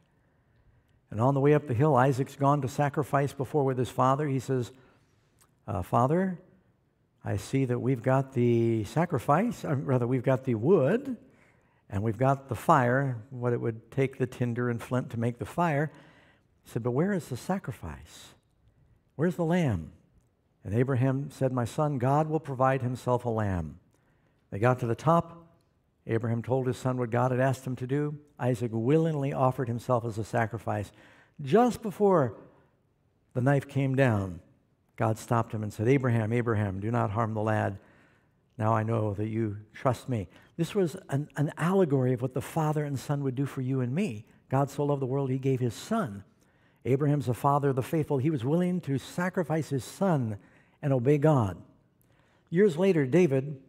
And on the way up the hill, Isaac's gone to sacrifice before with his father. He says, uh, Father, I see that we've got the sacrifice, or rather we've got the wood, and we've got the fire, what it would take the tinder and flint to make the fire. He said, but where is the sacrifice? Where's the lamb? And Abraham said, my son, God will provide himself a lamb. They got to the top. Abraham told his son what God had asked him to do. Isaac willingly offered himself as a sacrifice. Just before the knife came down, God stopped him and said, Abraham, Abraham, do not harm the lad. Now I know that you trust me. This was an, an allegory of what the father and son would do for you and me. God so loved the world, he gave his son. Abraham's the father of the faithful. He was willing to sacrifice his son and obey God. Years later, David,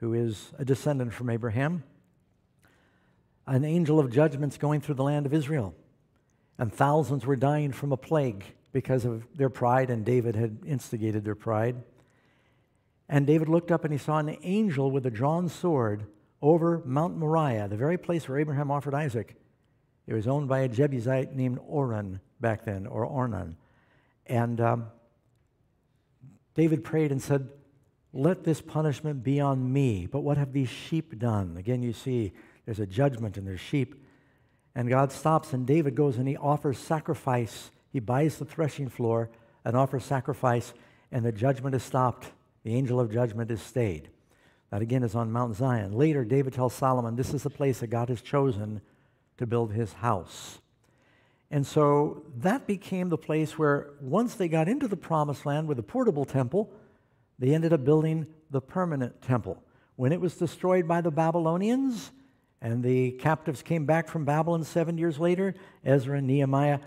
who is a descendant from Abraham, an angel of judgment's going through the land of Israel. And thousands were dying from a plague because of their pride, and David had instigated their pride. And David looked up and he saw an angel with a drawn sword over Mount Moriah, the very place where Abraham offered Isaac. It was owned by a Jebusite named Oran back then, or Ornan. And um, David prayed and said, "Let this punishment be on me, but what have these sheep done?" Again, you see there's a judgment and there's sheep. And God stops, and David goes and he offers sacrifice. He buys the threshing floor and offers sacrifice, and the judgment is stopped. The angel of judgment is stayed. That again is on Mount Zion. Later, David tells Solomon, this is the place that God has chosen to build his house. And so that became the place where once they got into the promised land with a portable temple, they ended up building the permanent temple. When it was destroyed by the Babylonians, and the captives came back from Babylon seven years later, Ezra and Nehemiah,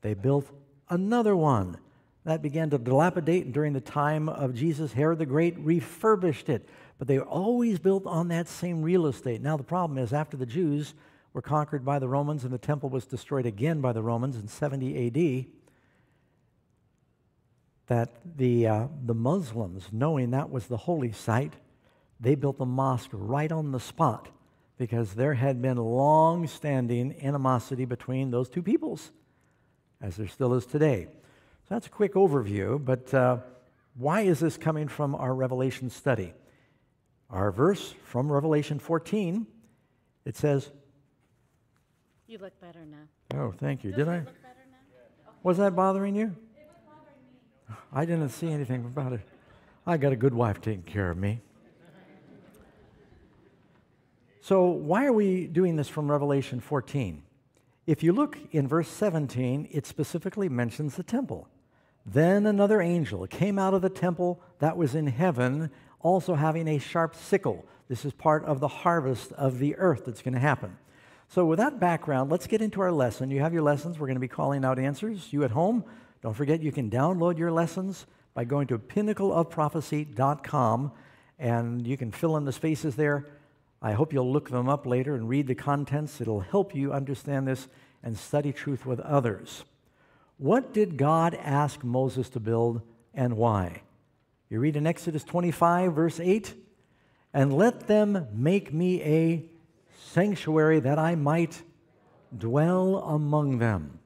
they built another one. That began to dilapidate, and during the time of Jesus, Herod the Great refurbished it. But they were always built on that same real estate. Now the problem is, after the Jews were conquered by the Romans and the temple was destroyed again by the Romans in seventy A D, that the, uh, the Muslims, knowing that was the holy site, they built the mosque right on the spot, because there had been long-standing animosity between those two peoples, as there still is today. So that's a quick overview, but uh, why is this coming from our Revelation study? Our verse from Revelation fourteen, it says... You look better now. Oh, thank you. Does Did I? Look better now? Okay. Was that bothering you? It was bothering me. I didn't see anything about it. I got a good wife taking care of me. So why are we doing this from Revelation fourteen? If you look in verse seventeen, it specifically mentions the temple. Then another angel came out of the temple that was in heaven, also having a sharp sickle. This is part of the harvest of the earth that's going to happen. So with that background, let's get into our lesson. You have your lessons. We're going to be calling out answers. You at home, don't forget you can download your lessons by going to pinnacle of prophecy dot com, and you can fill in the spaces there. I hope you'll look them up later and read the contents. It'll help you understand this and study truth with others. What did God ask Moses to build, and why? You read in Exodus twenty-five, verse eight, "And let them make me a sanctuary that I might dwell among them."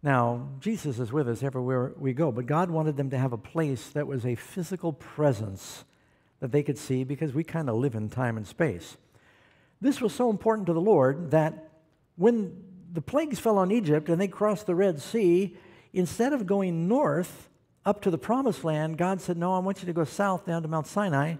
Now, Jesus is with us everywhere we go, but God wanted them to have a place that was a physical presence that they could see, because we kind of live in time and space. This was so important to the Lord that when the plagues fell on Egypt and they crossed the Red Sea, instead of going north up to the Promised Land, God said, "No, I want you to go south down to Mount Sinai."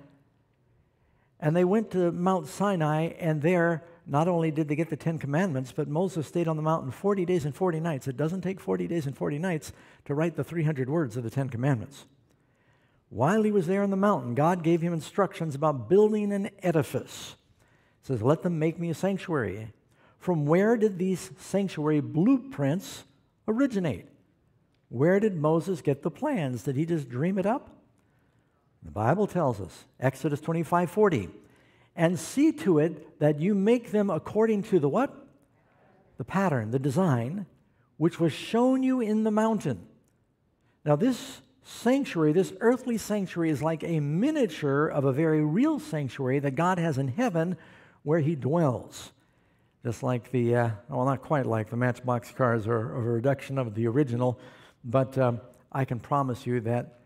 And they went to Mount Sinai, and there not only did they get the Ten Commandments, but Moses stayed on the mountain forty days and forty nights. It doesn't take forty days and forty nights to write the three hundred words of the Ten Commandments. While he was there on the mountain, God gave him instructions about building an edifice. It says, "Let them make me a sanctuary." From where did these sanctuary blueprints originate? Where did Moses get the plans? Did he just dream it up? The Bible tells us, Exodus twenty-five forty, "And see to it that you make them according to the" what? The pattern, the design, "which was shown you in the mountain." Now this sanctuary, this earthly sanctuary, is like a miniature of a very real sanctuary that God has in heaven where he dwells. Just like the, uh, well, not quite like the Matchbox cars, or, or a reduction of the original, but um, I can promise you that,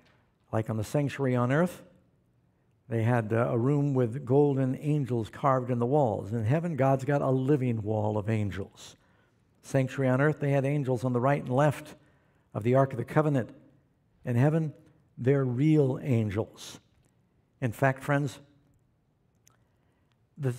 like on the sanctuary on earth, they had uh, a room with golden angels carved in the walls. In heaven, God's got a living wall of angels. Sanctuary on earth, they had angels on the right and left of the Ark of the Covenant. In heaven, they're real angels. In fact, friends, the,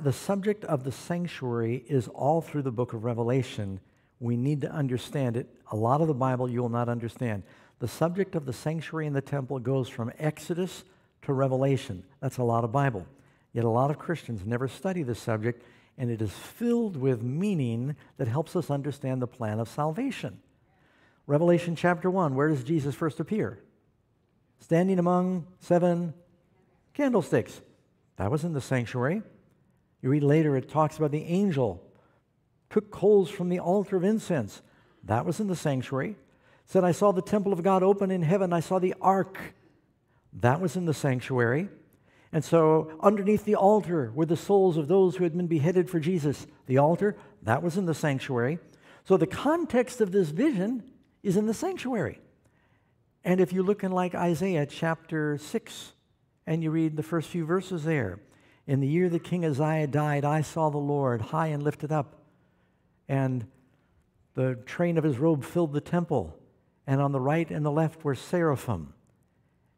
the subject of the sanctuary is all through the book of Revelation. We need to understand it. A lot of the Bible you will not understand. The subject of the sanctuary and the temple goes from Exodus to Revelation. That's a lot of Bible. Yet a lot of Christians never study this subject, and it is filled with meaning that helps us understand the plan of salvation. Revelation chapter one, where does Jesus first appear? Standing among seven candlesticks. That was in the sanctuary. You read later, it talks about the angel took coals from the altar of incense. That was in the sanctuary. It said, "I saw the temple of God open in heaven. I saw the ark." That was in the sanctuary. And so underneath the altar were the souls of those who had been beheaded for Jesus. The altar, that was in the sanctuary. So the context of this vision is in the sanctuary. And if you look in like Isaiah chapter six, and you read the first few verses there, in the year that King Uzziah died, I saw the Lord high and lifted up, and the train of his robe filled the temple, and on the right and the left were seraphim.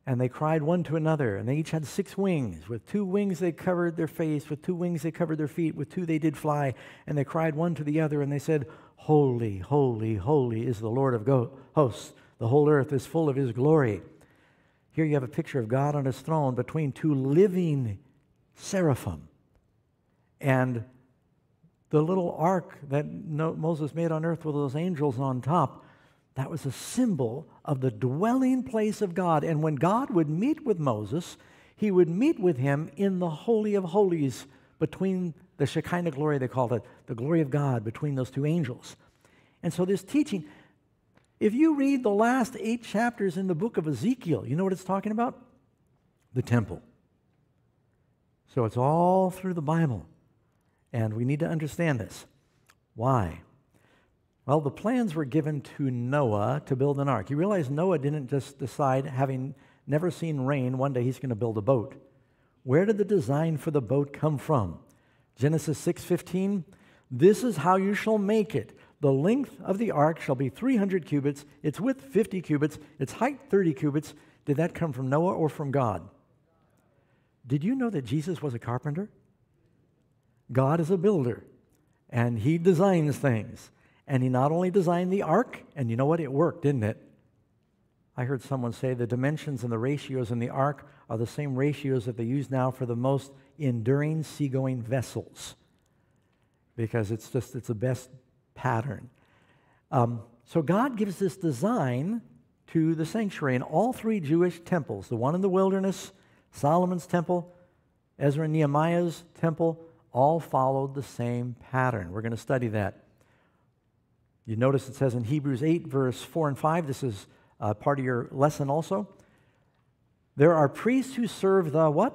And they cried one to another, and they each had six wings. With two wings they covered their face, with two wings they covered their feet, with two they did fly, and they cried one to the other, and they said, Holy, holy, holy is the Lord of hosts. The whole earth is full of his glory. Here you have a picture of God on his throne between two living seraphim. And the little ark that Moses made on earth with those angels on top, that was a symbol of the dwelling place of God. And when God would meet with Moses, he would meet with him in the Holy of Holies between the Shekinah glory, they called it, the glory of God between those two angels. And so this teaching, if you read the last eight chapters in the book of Ezekiel, you know what it's talking about? The temple. So it's all through the Bible, and we need to understand this. Why? Well, the plans were given to Noah to build an ark. You realize Noah didn't just decide, having never seen rain, one day he's going to build a boat. Where did the design for the boat come from? Genesis six fifteen, this is how you shall make it. The length of the ark shall be three hundred cubits, its width fifty cubits, its height thirty cubits. Did that come from Noah or from God? Did you know that Jesus was a carpenter? God is a builder, and he designs things. And he not only designed the ark, and you know what? It worked, didn't it? I heard someone say the dimensions and the ratios in the ark are the same ratios that they use now for the most enduring seagoing vessels, because it's just, it's the best pattern. Um, so God gives this design to the sanctuary in all three Jewish temples, the one in the wilderness, Solomon's temple, Ezra and Nehemiah's temple, all followed the same pattern. We're going to study that. You notice it says in Hebrews eight, verse four and five, this is uh, part of your lesson also, there are priests who serve the what?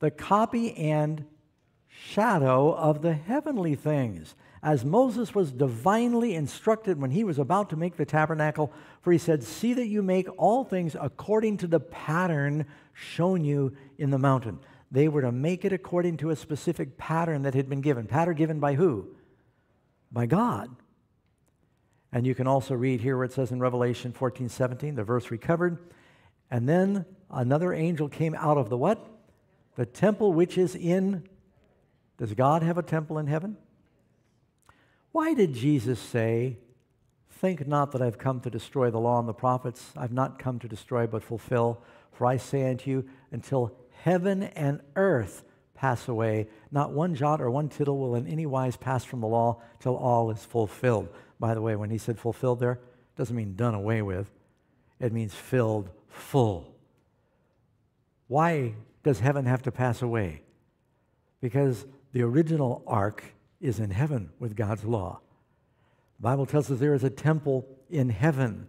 The copy and shadow of the heavenly things, as Moses was divinely instructed when he was about to make the tabernacle, for he said, see that you make all things according to the pattern shown you in the mountain. They were to make it according to a specific pattern that had been given. Pattern given by who? By God. And you can also read here where it says in Revelation fourteen seventeen, the verse we covered, and then another angel came out of the what? The temple which is in... Does God have a temple in heaven? Why did Jesus say, think not that I've come to destroy the law and the prophets. I've not come to destroy but fulfill. For I say unto you, until heaven and earth pass away, not one jot or one tittle will in any wise pass from the law till all is fulfilled. By the way, when he said fulfilled there, it doesn't mean done away with. It means filled, full. Why does heaven have to pass away? Because the original ark is in heaven with God's law. The Bible tells us there is a temple in heaven,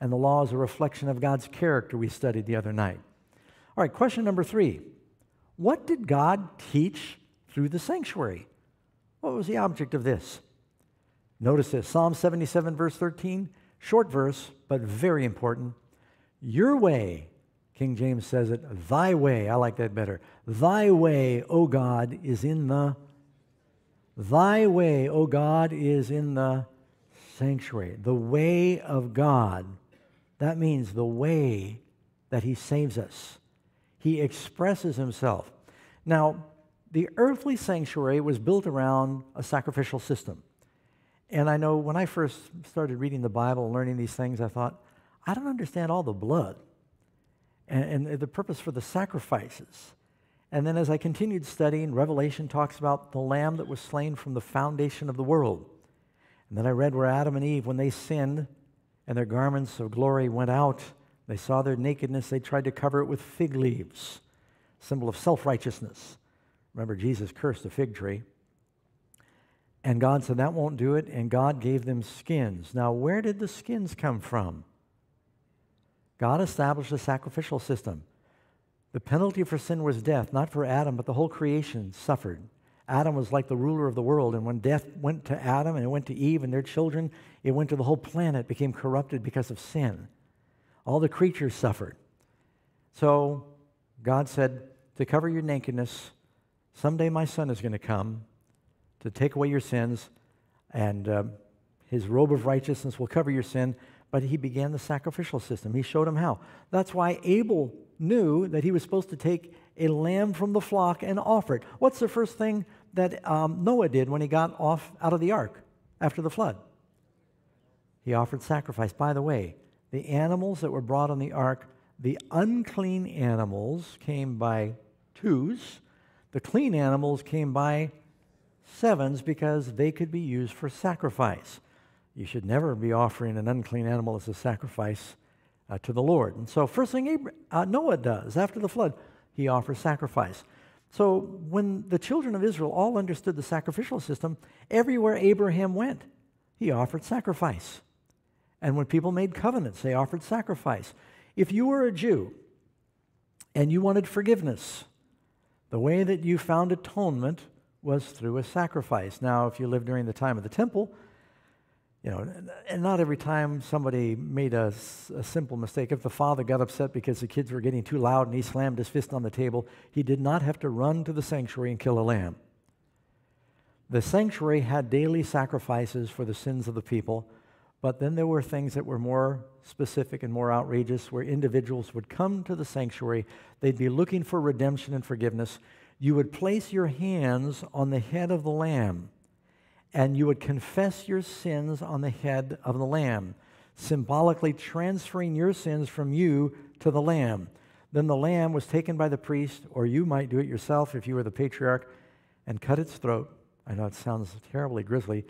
and the law is a reflection of God's character we studied the other night. All right, question number three. What did God teach through the sanctuary? What was the object of this? Notice this, Psalm seventy-seven, verse thirteen, short verse, but very important. Your way, King James says it, thy way, I like that better. Thy way, O God, is in the Thy way, O God, is in the sanctuary. The way of God, that means the way that he saves us. He expresses himself. Now, the earthly sanctuary was built around a sacrificial system. And I know when I first started reading the Bible and learning these things, I thought, I don't understand all the blood and, and the purpose for the sacrifices. And then as I continued studying, Revelation talks about the lamb that was slain from the foundation of the world. And then I read where Adam and Eve, when they sinned and their garments of glory went out, they saw their nakedness, they tried to cover it with fig leaves, symbol of self-righteousness. Remember, Jesus cursed the fig tree. And God said, that won't do it, and God gave them skins. Now, where did the skins come from? God established a sacrificial system. The penalty for sin was death, not for Adam, but the whole creation suffered. Adam was like the ruler of the world, and when death went to Adam and it went to Eve and their children, it went to the whole planet, became corrupted because of sin. All the creatures suffered. So God said, to cover your nakedness, someday my son is going to come to take away your sins, and uh, his robe of righteousness will cover your sin. But he began the sacrificial system. He showed him how. That's why Abel knew that he was supposed to take a lamb from the flock and offer it. What's the first thing that um, Noah did when he got off out of the ark after the flood? He offered sacrifice. By the way, the animals that were brought on the ark, the unclean animals came by twos. The clean animals came by sevens because they could be used for sacrifice. You should never be offering an unclean animal as a sacrifice uh, to the Lord. And so first thing Abraham, uh, Noah does after the flood, he offers sacrifice. So when the children of Israel all understood the sacrificial system, everywhere Abraham went, he offered sacrifice. And when people made covenants, they offered sacrifice. If you were a Jew and you wanted forgiveness, the way that you found atonement was through a sacrifice. Now, if you lived during the time of the temple, you know, and not every time somebody made a, a simple mistake. If the father got upset because the kids were getting too loud and he slammed his fist on the table, he did not have to run to the sanctuary and kill a lamb. The sanctuary had daily sacrifices for the sins of the people, but then there were things that were more specific and more outrageous where individuals would come to the sanctuary. They'd be looking for redemption and forgiveness. You would place your hands on the head of the lamb, and you would confess your sins on the head of the lamb, symbolically transferring your sins from you to the lamb. Then the lamb was taken by the priest, or you might do it yourself if you were the patriarch, and cut its throat. I know it sounds terribly grisly.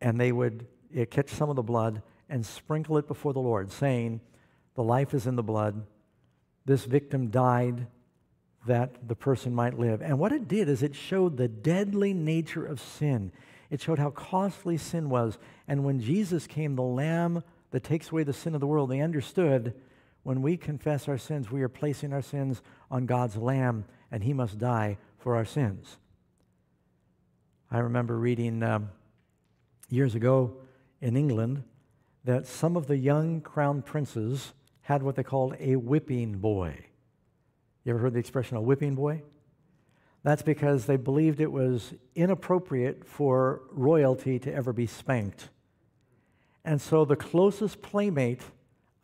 And they would catch some of the blood and sprinkle it before the Lord, saying, the life is in the blood. This victim died that the person might live. And what it did is it showed the deadly nature of sin. It showed how costly sin was. And when Jesus came, the Lamb that takes away the sin of the world, they understood when we confess our sins, we are placing our sins on God's Lamb, and He must die for our sins. I remember reading um, years ago in England that some of the young crown princes had what they called a whipping boy. You ever heard the expression, a whipping boy? That's because they believed it was inappropriate for royalty to ever be spanked. And so the closest playmate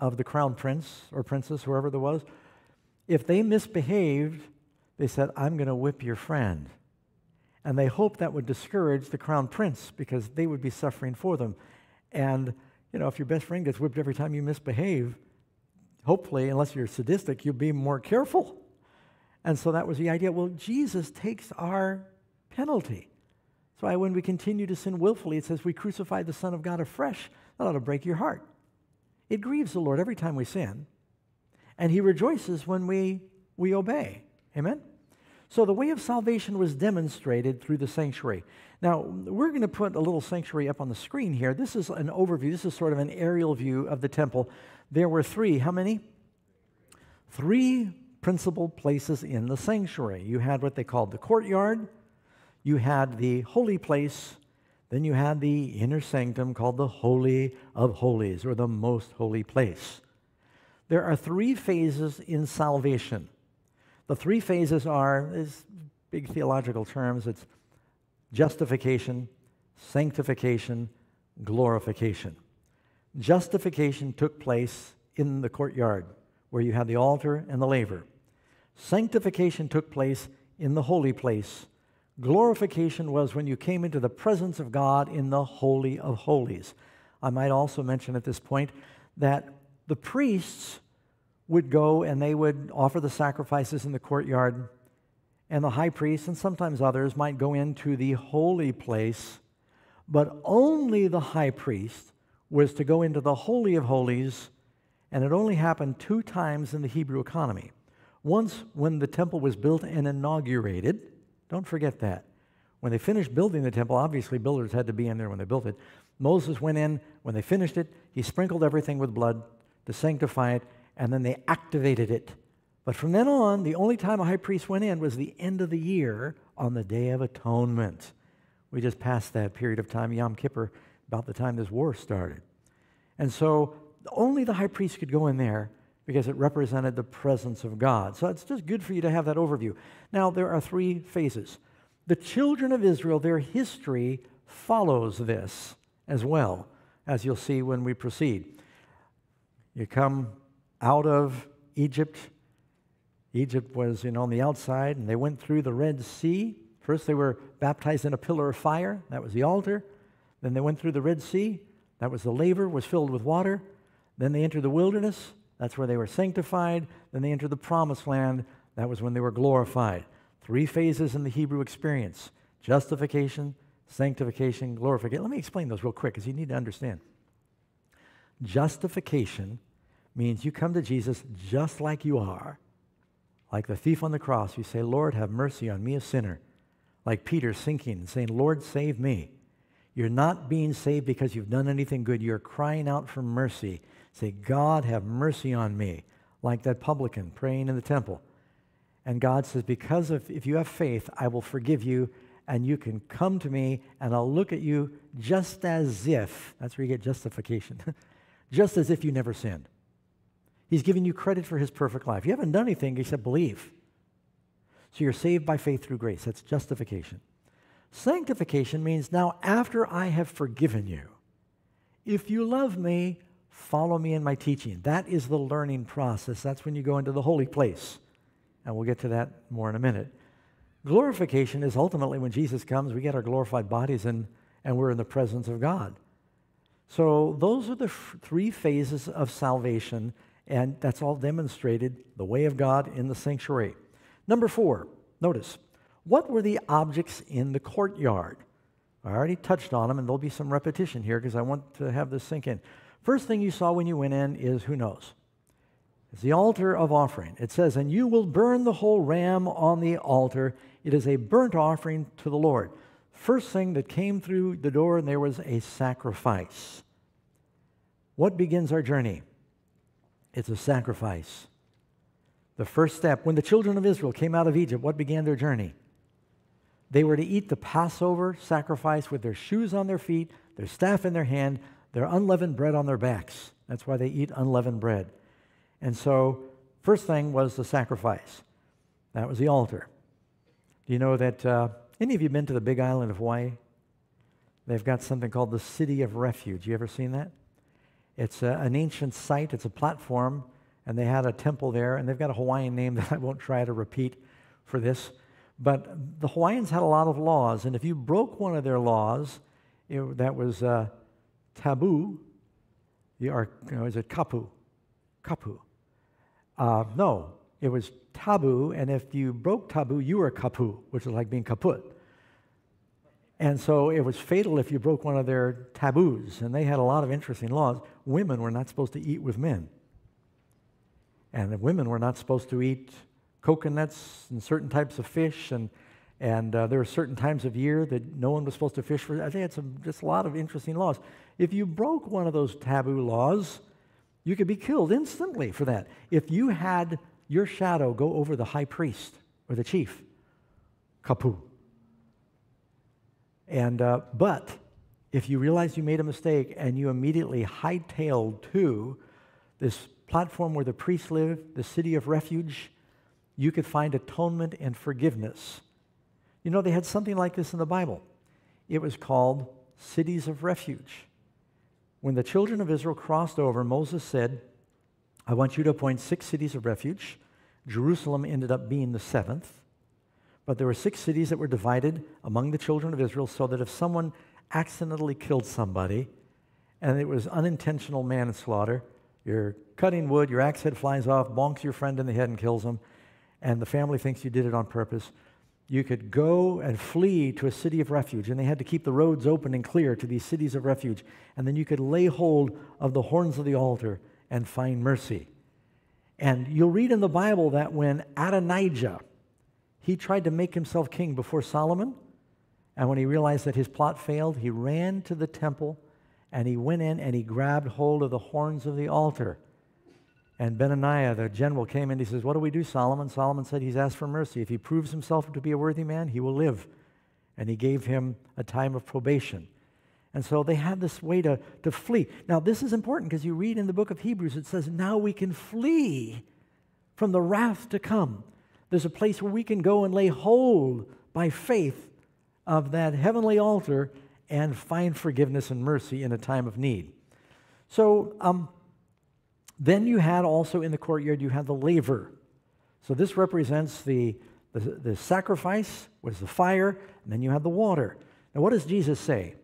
of the crown prince or princess, whoever there was, if they misbehaved, they said, I'm going to whip your friend. And they hoped that would discourage the crown prince because they would be suffering for them. And, you know, if your best friend gets whipped every time you misbehave, hopefully, unless you're sadistic, you'll be more careful. And so that was the idea. Well, Jesus takes our penalty. That's why when we continue to sin willfully, it says we crucify the Son of God afresh. That ought to break your heart. It grieves the Lord every time we sin. And He rejoices when we, we obey. Amen? So the way of salvation was demonstrated through the sanctuary. Now, we're going to put a little sanctuary up on the screen here. This is an overview. This is sort of an aerial view of the temple. There were three. How many? Three principal places in the sanctuary. You had what they called the courtyard, you had the holy place, then you had the inner sanctum called the Holy of Holies, or the most holy place. There are three phases in salvation. The three phases are, is big theological terms, it's justification, sanctification, glorification. Justification took place in the courtyard where you had the altar and the laver. Sanctification took place in the holy place. Glorification was when you came into the presence of God in the Holy of Holies. I might also mention at this point that the priests would go and they would offer the sacrifices in the courtyard, and the high priest and sometimes others might go into the holy place, but only the high priest was to go into the Holy of Holies, and it only happened two times in the Hebrew economy. Once when the temple was built and inaugurated, don't forget that. When they finished building the temple, obviously builders had to be in there when they built it. Moses went in, when they finished it, he sprinkled everything with blood to sanctify it, and then they activated it But from then on, the only time a high priest went in was the end of the year on the Day of Atonement. We just passed that period of time, Yom Kippur, about the time this war started. And so only the high priest could go in there because it represented the presence of God. So it's just good for you to have that overview. Now, there are three phases. The children of Israel, their history follows this as well, as you'll see when we proceed. You come out of Egypt. Egypt was, you know, on the outside, and they went through the Red Sea. First, they were baptized in a pillar of fire. That was the altar. Then they went through the Red Sea. That was the laver, was filled with water. Then they entered the wilderness. That's where they were sanctified. Then they entered the Promised Land. That was when they were glorified. Three phases in the Hebrew experience: justification, sanctification, glorification. Let me explain those real quick because you need to understand. Justification means you come to Jesus just like you are. Like the thief on the cross, you say, "Lord, have mercy on me, a sinner." Like Peter sinking and saying, "Lord, save me." You're not being saved because you've done anything good. You're crying out for mercy. Say, "God, have mercy on me." Like that publican praying in the temple. And God says, because of, if you have faith, I will forgive you, and you can come to me, and I'll look at you just as if, that's where you get justification, just as if you never sinned. He's giving you credit for his perfect life. You haven't done anything except believe. So you're saved by faith through grace. That's justification. Sanctification means now after I have forgiven you, if you love me, follow me in my teaching. That is the learning process. That's when you go into the holy place. And we'll get to that more in a minute. Glorification is ultimately when Jesus comes, we get our glorified bodies and, and we're in the presence of God. So those are the f- three phases of salvation, and that's all demonstrated, the way of God in the sanctuary. Number four, notice, what were the objects in the courtyard? I already touched on them, and there'll be some repetition here because I want to have this sink in. First thing you saw when you went in is, who knows? It's the altar of offering. It says, "And you will burn the whole ram on the altar. It is a burnt offering to the Lord." First thing that came through the door, and there was a sacrifice. What begins our journey? It's a sacrifice. The first step, when the children of Israel came out of Egypt, what began their journey? They were to eat the Passover sacrifice with their shoes on their feet, their staff in their hand, their unleavened bread on their backs. That's why they eat unleavened bread. And so, first thing was the sacrifice. That was the altar. Do you know that, uh, any of you been to the Big Island of Hawaii? They've got something called the City of Refuge. You ever seen that? It's a, an ancient site. It's a platform, and they had a temple there, and they've got a Hawaiian name that I won't try to repeat for this. But the Hawaiians had a lot of laws, and if you broke one of their laws, it, that was uh, taboo, you are, you know, is it kapu? Kapu. Uh, no, it was taboo, and if you broke taboo, you were kapu, which is like being kaput. And so it was fatal if you broke one of their taboos, and they had a lot of interesting laws. Women were not supposed to eat with men, and the women were not supposed to eat coconuts and certain types of fish, and and uh, there were certain times of year that no one was supposed to fish for. I think they had some, just a lot of interesting laws. If you broke one of those taboo laws, you could be killed instantly for that. If you had your shadow go over the high priest or the chief, kapu. And, uh, but if you realized you made a mistake and you immediately hightailed to this platform where the priests live, the City of Refuge, you could find atonement and forgiveness. You know, they had something like this in the Bible. It was called Cities of Refuge. When the children of Israel crossed over, Moses said, "I want you to appoint six cities of refuge." Jerusalem ended up being the seventh. But there were six cities that were divided among the children of Israel so that if someone accidentally killed somebody and it was unintentional manslaughter, you're cutting wood, your axe head flies off, bonks your friend in the head and kills him, and the family thinks you did it on purpose, you could go and flee to a city of refuge, and they had to keep the roads open and clear to these cities of refuge, and then you could lay hold of the horns of the altar and find mercy. And you'll read in the Bible that when Adonijah, he tried to make himself king before Solomon, and when he realized that his plot failed, he ran to the temple, and he went in and he grabbed hold of the horns of the altar, And Benaniah, the general, came in. He says, what do we do, Solomon? Solomon said, he's asked for mercy. If he proves himself to be a worthy man, he will live. And he gave him a time of probation. And so they had this way to, to flee. Now, this is important because you read in the book of Hebrews, it says, now we can flee from the wrath to come. There's a place where we can go and lay hold by faith of that heavenly altar and find forgiveness and mercy in a time of need. So um, then you had also in the courtyard, you had the laver. So this represents the, the, the sacrifice, was the fire, and then you had the water. Now, what does Jesus say?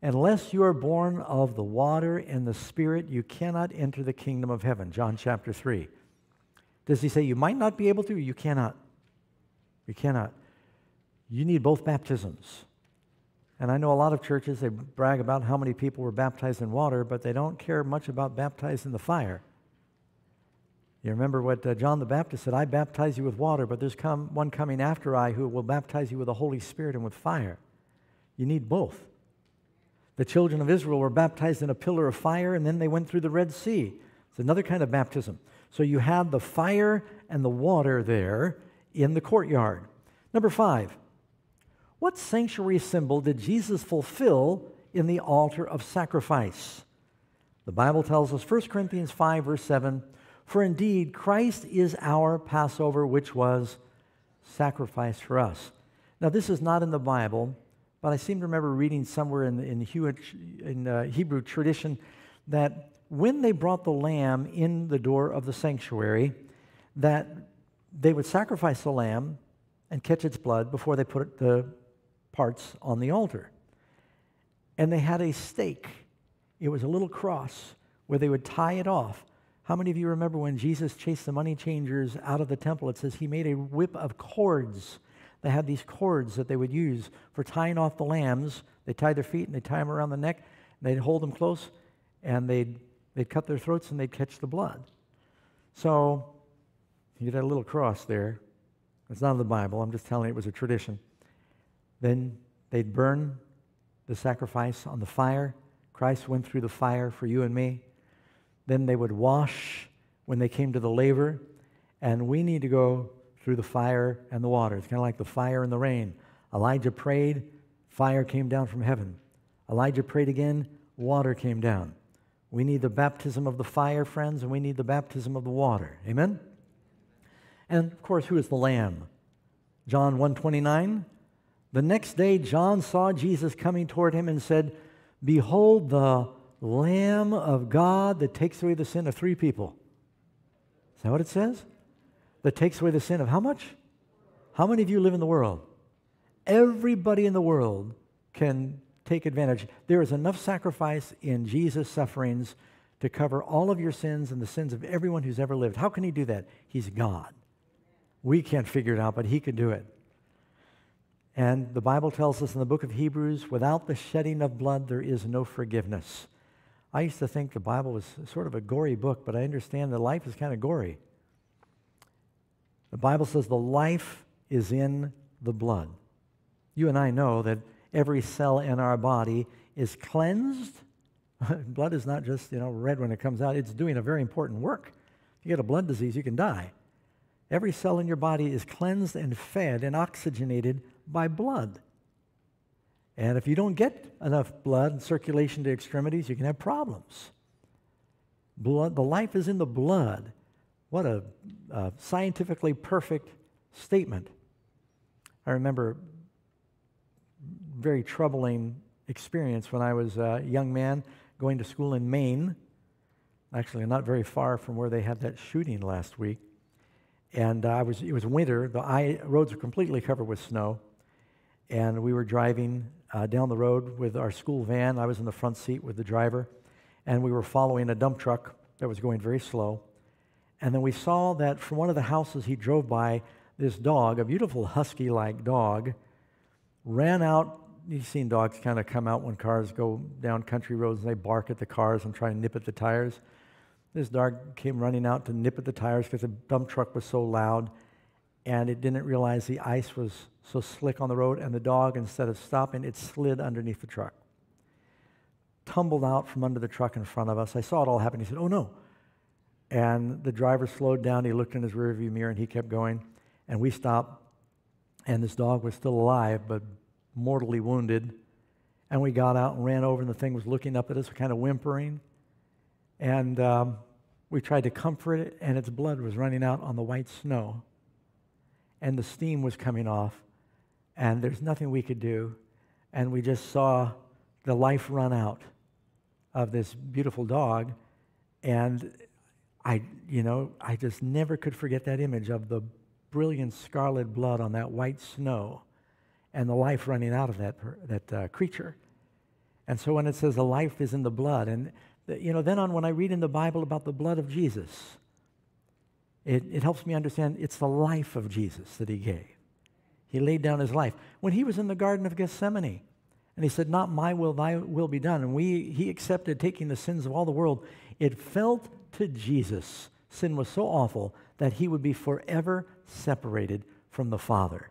Unless you are born of the water and the Spirit, you cannot enter the kingdom of heaven. John chapter three. Does he say you might not be able to? You cannot. You cannot. You need both baptisms. And I know a lot of churches, they brag about how many people were baptized in water, but they don't care much about baptized in the fire. You remember what uh, John the Baptist said, I baptize you with water, but there's come one coming after I who will baptize you with the Holy Spirit and with fire. You need both. The children of Israel were baptized in a pillar of fire, and then they went through the Red Sea. It's another kind of baptism. So you had the fire and the water there in the courtyard. Number five, what sanctuary symbol did Jesus fulfill in the altar of sacrifice? The Bible tells us, First Corinthians five, verse seven, for indeed Christ is our Passover, which was sacrificed for us. Now, this is not in the Bible, but I seem to remember reading somewhere in, in, in uh, Hebrew tradition that when they brought the lamb in the door of the sanctuary, that they would sacrifice the lamb and catch its blood before they put the parts on the altar. And they had a stake. It was a little cross where they would tie it off. How many of you remember when Jesus chased the money changers out of the temple? It says he made a whip of cords. They had these cords that they would use for tying off the lambs. They tied their feet and they tie them around the neck. And they'd hold them close and they'd, they'd cut their throats and they'd catch the blood. So you got a little cross there. It's not in the Bible. I'm just telling you it was a tradition. Then they'd burn the sacrifice on the fire. Christ went through the fire for you and me. Then they would wash when they came to the laver. And we need to go through the fire and the water. It's kind of like the fire and the rain. Elijah prayed, fire came down from heaven. Elijah prayed again, water came down. We need the baptism of the fire, friends, and we need the baptism of the water. Amen? And, of course, who is the Lamb? John one twenty-nine, the next day John saw Jesus coming toward him and said, behold the Lamb of God that takes away the sin of three people. Is that what it says? That takes away the sin of how much? How many of you live in the world? Everybody in the world can take advantage. There is enough sacrifice in Jesus' sufferings to cover all of your sins and the sins of everyone who's ever lived. How can he do that? He's God. We can't figure it out, but he can do it. And the Bible tells us in the book of Hebrews, without the shedding of blood, there is no forgiveness. I used to think the Bible was sort of a gory book, but I understand that life is kind of gory. The Bible says the life is in the blood. You and I know that every cell in our body is cleansed. Blood is not just, you know, red when it comes out. It's doing a very important work. If you get a blood disease, you can die. Every cell in your body is cleansed and fed and oxygenated by blood. And if you don't get enough blood and circulation to extremities, you can have problems. Blood, the life is in the blood. What a uh, scientifically perfect statement. I remember a very troubling experience when I was a young man going to school in Maine, actually not very far from where they had that shooting last week. And I was, it was winter. The I, roads were completely covered with snow. And we were driving uh, down the road with our school van. I was in the front seat with the driver. And we were following a dump truck that was going very slow. And then we saw that from one of the houses he drove by, this dog, a beautiful husky-like dog, ran out. You've seen dogs kind of come out when cars go down country roads and they bark at the cars and try and nip at the tires. This dog came running out to nip at the tires because the dump truck was so loud, and it didn't realize the ice was so slick on the road, and the dog, instead of stopping, it slid underneath the truck. Tumbled out from under the truck in front of us. I saw it all happen. He said, oh, no. And the driver slowed down. He looked in his rearview mirror, and he kept going. And we stopped. And this dog was still alive, but mortally wounded. And we got out and ran over, and the thing was looking up at us, kind of whimpering. And um, we tried to comfort it, and its blood was running out on the white snow. And the steam was coming off, and there's nothing we could do. And we just saw the life run out of this beautiful dog. And I, you know, I just never could forget that image of the brilliant scarlet blood on that white snow and the life running out of that, that uh, creature. And so when it says the life is in the blood, and the, you know, then on when I read in the Bible about the blood of Jesus, it, it helps me understand it's the life of Jesus that he gave. He laid down his life. When he was in the Garden of Gethsemane, and he said, not my will, thy will be done. And we, he accepted taking the sins of all the world. It felt to Jesus, sin was so awful that he would be forever separated from the Father.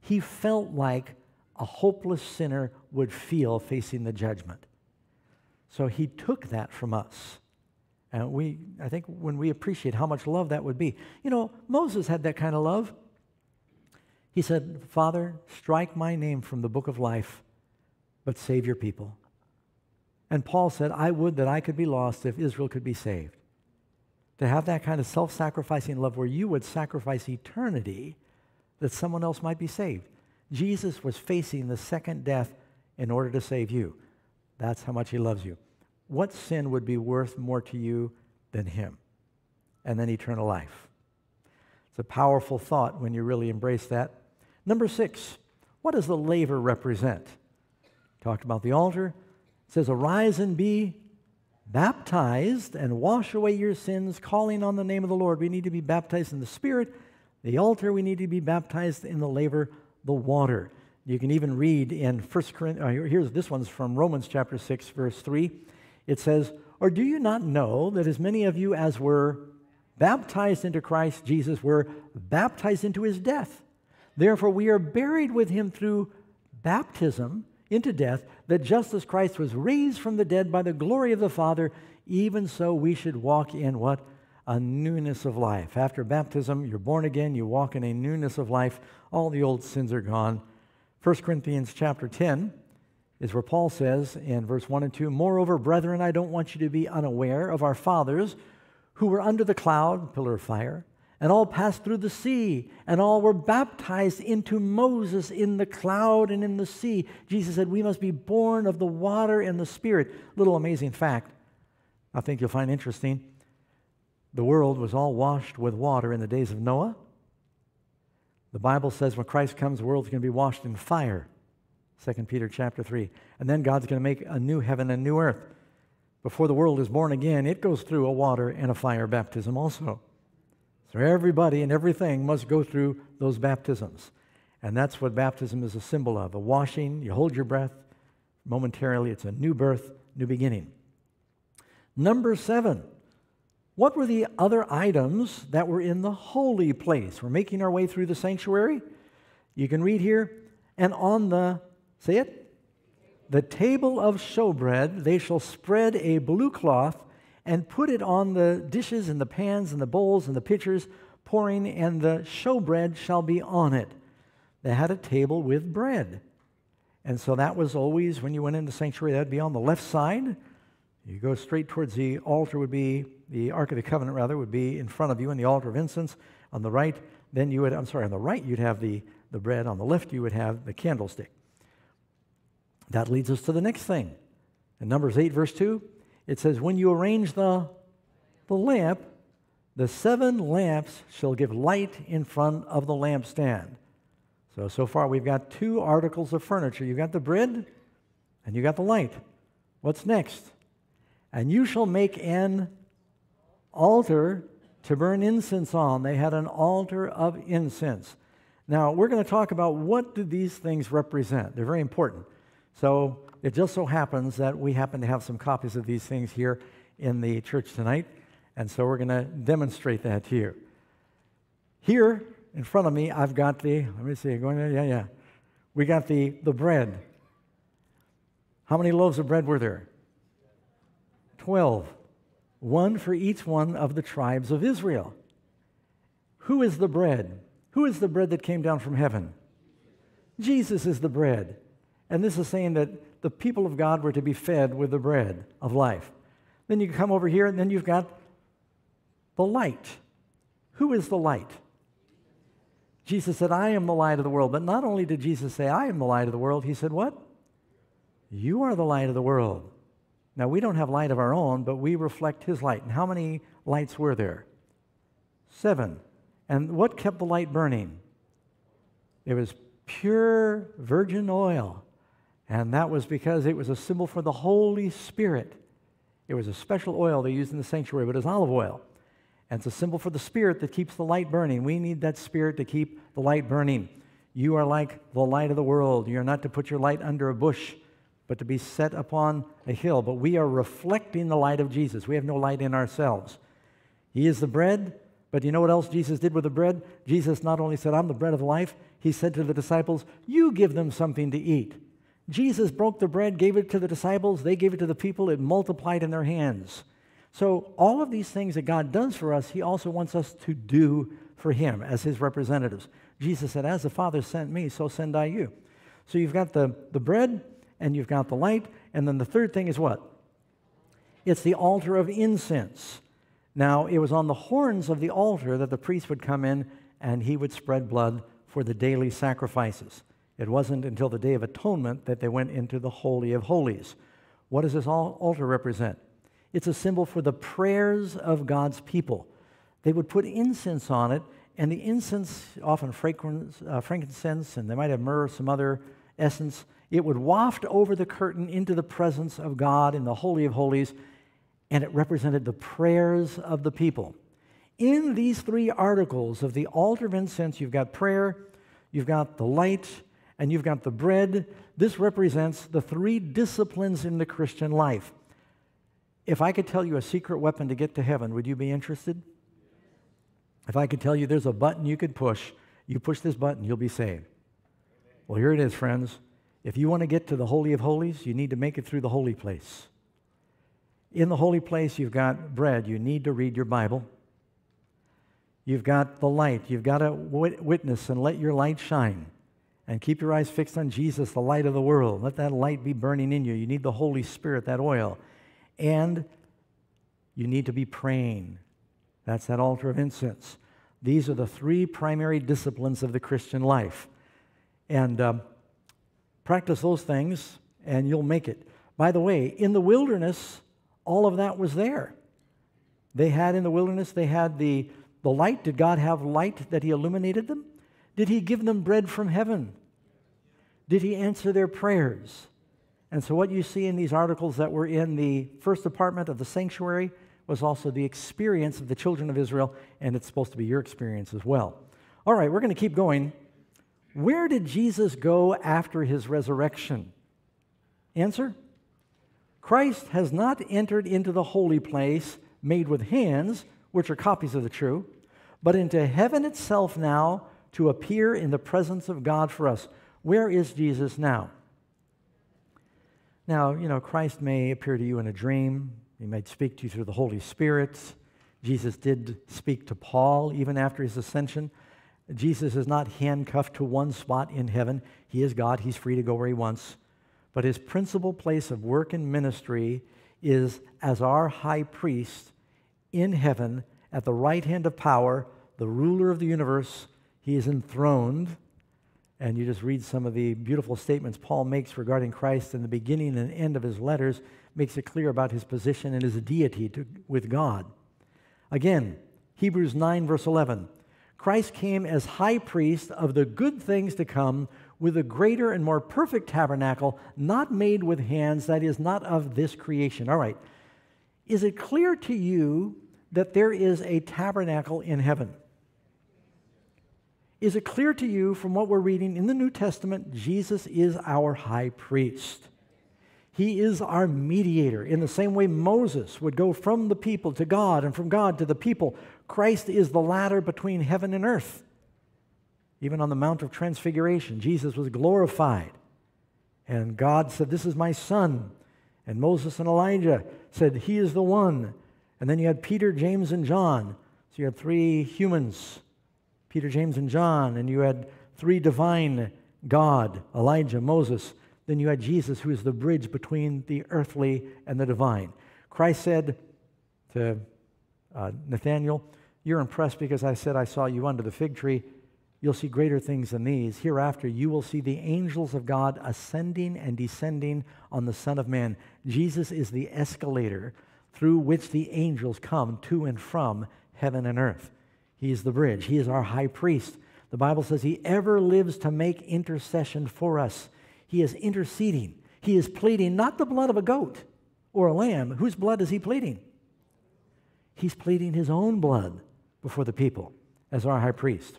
He felt like a hopeless sinner would feel facing the judgment. So he took that from us. And we, I think when we appreciate how much love that would be. You know, Moses had that kind of love. He said, Father, strike my name from the book of life, but save your people. And Paul said, I would that I could be lost if Israel could be saved. To have that kind of self-sacrificing love where you would sacrifice eternity that someone else might be saved. Jesus was facing the second death in order to save you. That's how much he loves you. What sin would be worth more to you than him? And then eternal life. It's a powerful thought when you really embrace that. Number six, what does the laver represent? Talked about the altar. It says, arise and be baptized and wash away your sins, calling on the name of the Lord. We need to be baptized in the Spirit. The altar, we need to be baptized in the laver, the water. You can even read in First Corinthians, here's this one's from Romans chapter six, verse three. It says, or do you not know that as many of you as were baptized into Christ Jesus were baptized into his death? Therefore we are buried with him through baptism into death, that just as Christ was raised from the dead by the glory of the Father, even so we should walk in what? A newness of life. After baptism, you're born again, you walk in a newness of life. All the old sins are gone. First Corinthians chapter ten is where Paul says in verse one and two, moreover, brethren, I don't want you to be unaware of our fathers who were under the cloud, pillar of fire, and all passed through the sea, and all were baptized into Moses in the cloud and in the sea. Jesus said, we must be born of the water and the Spirit. Little amazing fact, I think you'll find interesting. The world was all washed with water in the days of Noah. The Bible says when Christ comes, the world's going to be washed in fire, Second Peter chapter three. And then God's going to make a new heaven and new earth. Before the world is born again, it goes through a water and a fire baptism also. So everybody and everything must go through those baptisms. And that's what baptism is a symbol of, a washing. You hold your breath momentarily. It's a new birth, new beginning. Number seven. What were the other items that were in the holy place? We're making our way through the sanctuary. You can read here. And on the, say it, the table of showbread, they shall spread a blue cloth and put it on the dishes and the pans and the bowls and the pitchers, pouring, and the showbread shall be on it. They had a table with bread. And so that was always, when you went into the sanctuary, that would be on the left side. You go straight towards the altar would be, the Ark of the Covenant, rather, would be in front of you, and the altar of incense on the right. Then you would, I'm sorry, on the right you'd have the, the bread. On the left you would have the candlestick. That leads us to the next thing. In Numbers eight, verse two, it says, when you arrange the, the lamp, the seven lamps shall give light in front of the lampstand. So, so far we've got two articles of furniture. You've got the bread, and you've got the light. What's next? And you shall make an altar to burn incense on. They had an altar of incense. Now, we're going to talk about what do these things represent. They're very important. So it just so happens that we happen to have some copies of these things here in the church tonight, and so we're going to demonstrate that to you. Here in front of me, I've got the, let me see, going there, yeah, yeah. We got the, the bread. How many loaves of bread were there? Twelve. one for each one of the tribes of Israel. Who is the bread? Who is the bread that came down from heaven? Jesus is the bread. And this is saying that the people of God were to be fed with the bread of life. Then you come over here, and then you've got the light. Who is the light? Jesus said, I am the light of the world. But not only did Jesus say, I am the light of the world, he said, what? You are the light of the world. Now, we don't have light of our own, but we reflect his light. And how many lights were there? Seven. And what kept the light burning? It was pure virgin oil. And that was because it was a symbol for the Holy Spirit. It was a special oil they used in the sanctuary, but it's olive oil. And it's a symbol for the Spirit that keeps the light burning. We need that Spirit to keep the light burning. You are like the light of the world. You're not to put your light under a bush, but to be set upon a hill. But we are reflecting the light of Jesus. We have no light in ourselves. He is the bread, but you know what else Jesus did with the bread? Jesus not only said, I'm the bread of life, he said to the disciples, you give them something to eat. Jesus broke the bread, gave it to the disciples, they gave it to the people, it multiplied in their hands. So all of these things that God does for us, he also wants us to do for him as his representatives. Jesus said, as the Father sent me, so send I you. So you've got the, the bread, and you've got the light, and then the third thing is what? It's the altar of incense. Now, it was on the horns of the altar that the priest would come in, and he would spread blood for the daily sacrifices. It wasn't until the Day of Atonement that they went into the Holy of Holies. What does this altar represent? It's a symbol for the prayers of God's people. They would put incense on it, and the incense, often frankincense, and they might have myrrh or some other essence, it would waft over the curtain into the presence of God in the Holy of Holies, and it represented the prayers of the people. In these three articles of the altar of incense, you've got prayer, you've got the light, and you've got the bread. This represents the three disciplines in the Christian life. If I could tell you a secret weapon to get to heaven, would you be interested? If I could tell you there's a button you could push, you push this button, you'll be saved. Well, here it is, friends. If you want to get to the Holy of Holies, you need to make it through the holy place. In the holy place, you've got bread. You need to read your Bible. You've got the light. You've got to witness and let your light shine. And keep your eyes fixed on Jesus, the light of the world. Let that light be burning in you. You need the Holy Spirit, that oil. And you need to be praying. That's that altar of incense. These are the three primary disciplines of the Christian life. And um, practice those things, and you'll make it. By the way, in the wilderness, all of that was there. They had in the wilderness, they had the, the light. Did God have light that he illuminated them? Did he give them bread from heaven? Did he answer their prayers? And so what you see in these articles that were in the first apartment of the sanctuary was also the experience of the children of Israel, and it's supposed to be your experience as well. All right, we're going to keep going. Where did Jesus go after his resurrection? Answer? Christ has not entered into the holy place made with hands, which are copies of the true, but into heaven itself now to appear in the presence of God for us. Where is Jesus now? Now, you know, Christ may appear to you in a dream. He might speak to you through the Holy Spirit. Jesus did speak to Paul even after his ascension. Jesus is not handcuffed to one spot in heaven. He is God. He's free to go where he wants. But his principal place of work and ministry is as our high priest in heaven at the right hand of power, the ruler of the universe. He is enthroned. And you just read some of the beautiful statements Paul makes regarding Christ in the beginning and end of his letters, makes it clear about his position and his deity to, with God. Again, Hebrews nine, verse eleven. Christ came as high priest of the good things to come with a greater and more perfect tabernacle, not made with hands, that is, not of this creation. All right. Is it clear to you that there is a tabernacle in heaven? Is it clear to you from what we're reading in the New Testament, Jesus is our high priest? He is our mediator. In the same way Moses would go from the people to God and from God to the people, Christ is the ladder between heaven and earth. Even on the Mount of Transfiguration, Jesus was glorified. And God said, this is my son. And Moses and Elijah said, he is the one. And then you had Peter, James, and John. So you had three humans, Peter, James, and John, and you had three divine, God, Elijah, Moses. Then you had Jesus, who is the bridge between the earthly and the divine. Christ said to uh, Nathanael, "You're impressed because I said I saw you under the fig tree. You'll see greater things than these. Hereafter, you will see the angels of God ascending and descending on the Son of Man." Jesus is the escalator through which the angels come to and from heaven and earth. He is the bridge. He is our high priest. The Bible says he ever lives to make intercession for us. He is interceding. He is pleading not the blood of a goat or a lamb. Whose blood is he pleading? He's pleading his own blood before the people as our high priest.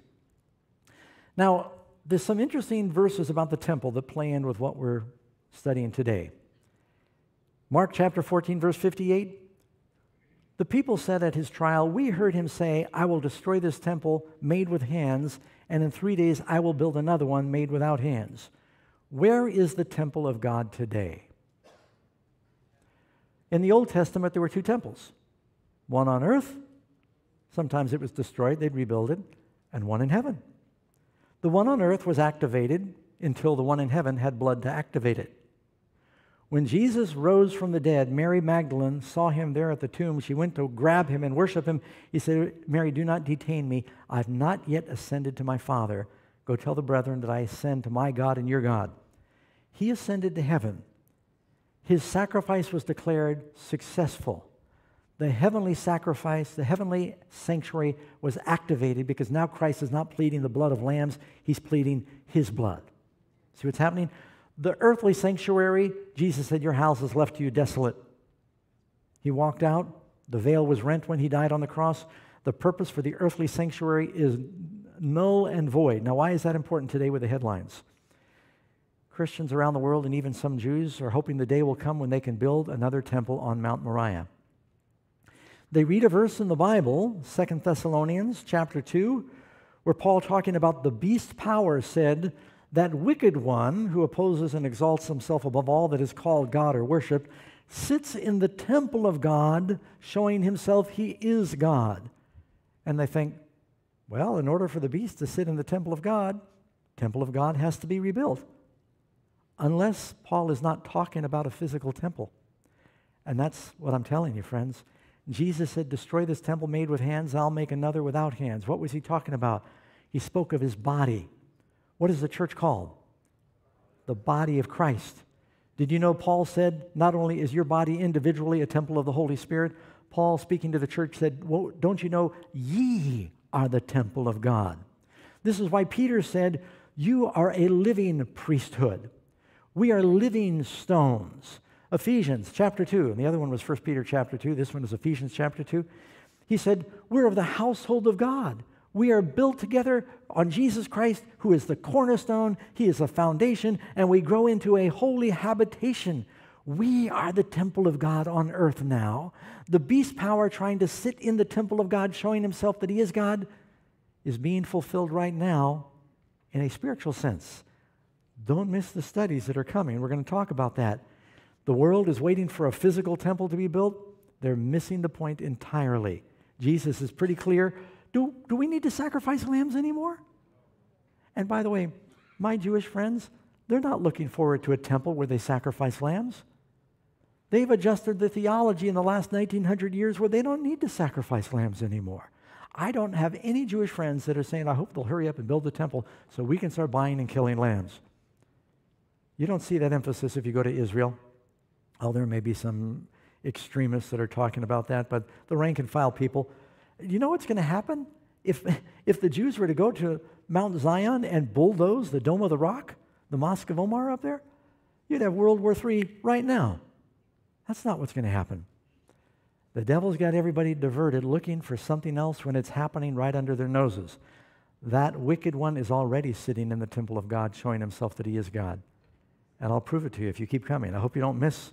Now, there's some interesting verses about the temple that play in with what we're studying today. Mark chapter fourteen, verse fifty-eight. The people said at his trial, "We heard him say, 'I will destroy this temple made with hands, and in three days I will build another one made without hands.'" Where is the temple of God today? In the Old Testament, there were two temples. One on earth, sometimes it was destroyed, they'd rebuild it, and one in heaven. The one on earth was activated until the one in heaven had blood to activate it. When Jesus rose from the dead, Mary Magdalene saw him there at the tomb. She went to grab him and worship him. He said, "Mary, do not detain me. I have not yet ascended to my Father. Go tell the brethren that I ascend to my God and your God." He ascended to heaven. His sacrifice was declared successful. The heavenly sacrifice, the heavenly sanctuary was activated because now Christ is not pleading the blood of lambs. He's pleading his blood. See what's happening? The earthly sanctuary, Jesus said, "Your house is left to you desolate." He walked out. The veil was rent when he died on the cross. The purpose for the earthly sanctuary is null and void. Now, why is that important today with the headlines? Christians around the world and even some Jews are hoping the day will come when they can build another temple on Mount Moriah. They read a verse in the Bible, Second Thessalonians chapter two, where Paul, talking about the beast power, said, "That wicked one who opposes and exalts himself above all that is called God or worshiped sits in the temple of God, showing himself he is God." And they think, well, in order for the beast to sit in the temple of God, the temple of God has to be rebuilt. Unless Paul is not talking about a physical temple. And that's what I'm telling you, friends. Jesus said, "Destroy this temple made with hands, I'll make another without hands." What was he talking about? He spoke of his body. What is the church called? The body of Christ. Did you know Paul said, not only is your body individually a temple of the Holy Spirit, Paul, speaking to the church, said, "Well, don't you know ye are the temple of God?" This is why Peter said, "You are a living priesthood." We are living stones. Ephesians chapter two, and the other one was First Peter chapter two, this one is Ephesians chapter two. He said, "We're of the household of God." We are built together on Jesus Christ, who is the cornerstone. He is the foundation, and we grow into a holy habitation. We are the temple of God on earth now. The beast power trying to sit in the temple of God, showing himself that he is God, is being fulfilled right now in a spiritual sense. Don't miss the studies that are coming. We're going to talk about that. The world is waiting for a physical temple to be built. They're missing the point entirely. Jesus is pretty clear. Do, do we need to sacrifice lambs anymore? And by the way, my Jewish friends, they're not looking forward to a temple where they sacrifice lambs. They've adjusted the theology in the last nineteen hundred years where they don't need to sacrifice lambs anymore. I don't have any Jewish friends that are saying, "I hope they'll hurry up and build the temple so we can start buying and killing lambs." You don't see that emphasis if you go to Israel. Oh, there may be some extremists that are talking about that, but the rank and file people, you know what's going to happen? If, if the Jews were to go to Mount Zion and bulldoze the Dome of the Rock, the Mosque of Omar up there, you'd have World War Three right now. That's not what's going to happen. The devil's got everybody diverted looking for something else when it's happening right under their noses. That wicked one is already sitting in the temple of God, showing himself that he is God. And I'll prove it to you if you keep coming. I hope you don't miss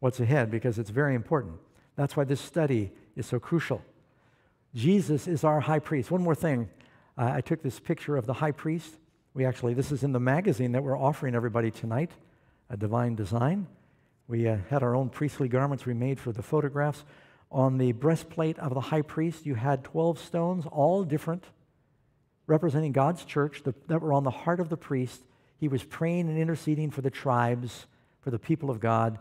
what's ahead because it's very important. That's why this study is so crucial. Jesus is our high priest. One more thing. Uh, I took this picture of the high priest. We actually, this is in the magazine that we're offering everybody tonight, A Divine Design. We uh, had our own priestly garments we made for the photographs. On the breastplate of the high priest, you had twelve stones, all different, representing God's church, that were on the heart of the priest. He was praying and interceding for the tribes, for the people of God.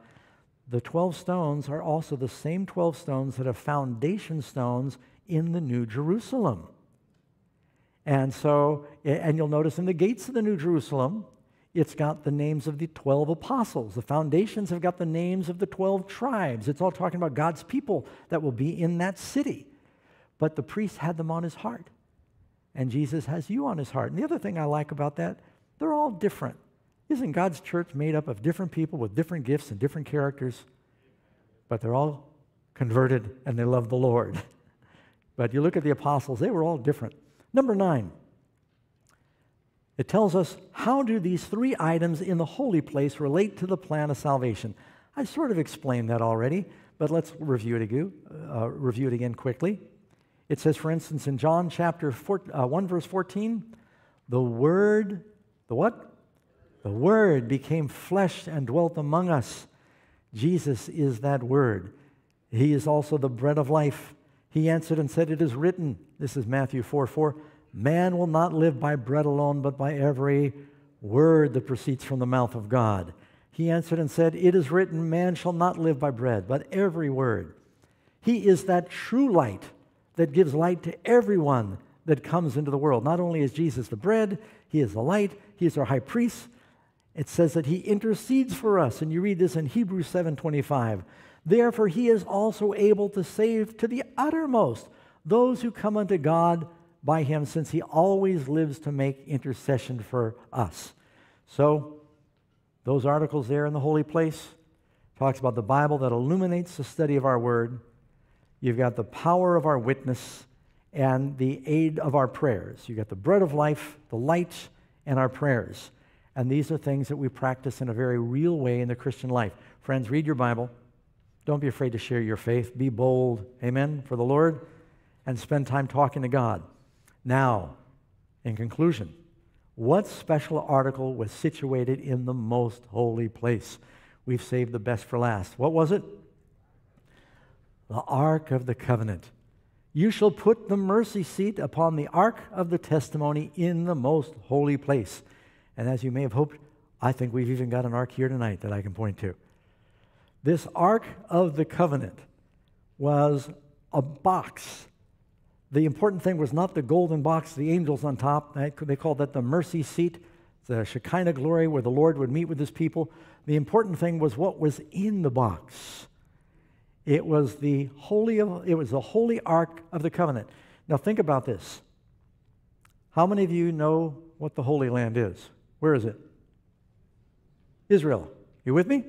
The twelve stones are also the same twelve stones that are foundation stones in the New Jerusalem. And so, and you'll notice in the gates of the New Jerusalem, it's got the names of the twelve apostles. The foundations have got the names of the twelve tribes. It's all talking about God's people that will be in that city. But the priest had them on his heart. And Jesus has you on his heart. And the other thing I like about that, they're all different. Isn't God's church made up of different people with different gifts and different characters? But they're all converted and they love the Lord. But you look at the apostles, they were all different. Number nine, it tells us, how do these three items in the holy place relate to the plan of salvation? I sort of explained that already, but let's review it again, uh, review it again quickly. It says, for instance, in John chapter four, uh, one, verse fourteen, the Word, the what? The Word became flesh and dwelt among us. Jesus is that Word. He is also the bread of life. He answered and said, it is written, this is Matthew four four, man will not live by bread alone, but by every word that proceeds from the mouth of God. He answered and said, it is written, man shall not live by bread, but every word. He is that true light that gives light to everyone that comes into the world. Not only is Jesus the bread, He is the light, He is our high priest. It says that He intercedes for us, and you read this in Hebrews seven twenty-five. Therefore He is also able to save to the uttermost those who come unto God by Him, since He always lives to make intercession for us. So, those articles there in the holy place talks about the Bible that illuminates the study of our Word. You've got the power of our witness and the aid of our prayers. You've got the bread of life, the light, and our prayers. And these are things that we practice in a very real way in the Christian life. Friends, read your Bible. Don't be afraid to share your faith. Be bold, amen, for the Lord, and spend time talking to God. Now, in conclusion, what special article was situated in the most holy place? We've saved the best for last. What was it? The Ark of the Covenant. You shall put the mercy seat upon the Ark of the Testimony in the most holy place. And as you may have hoped, I think we've even got an ark here tonight that I can point to. This Ark of the Covenant was a box. The important thing was not the golden box, the angels on top. They called that the mercy seat, the Shekinah glory where the Lord would meet with His people. The important thing was what was in the box. It was the holy, it was the holy Ark of the Covenant. Now think about this. How many of you know what the Holy Land is? Where is it? Israel. You with me?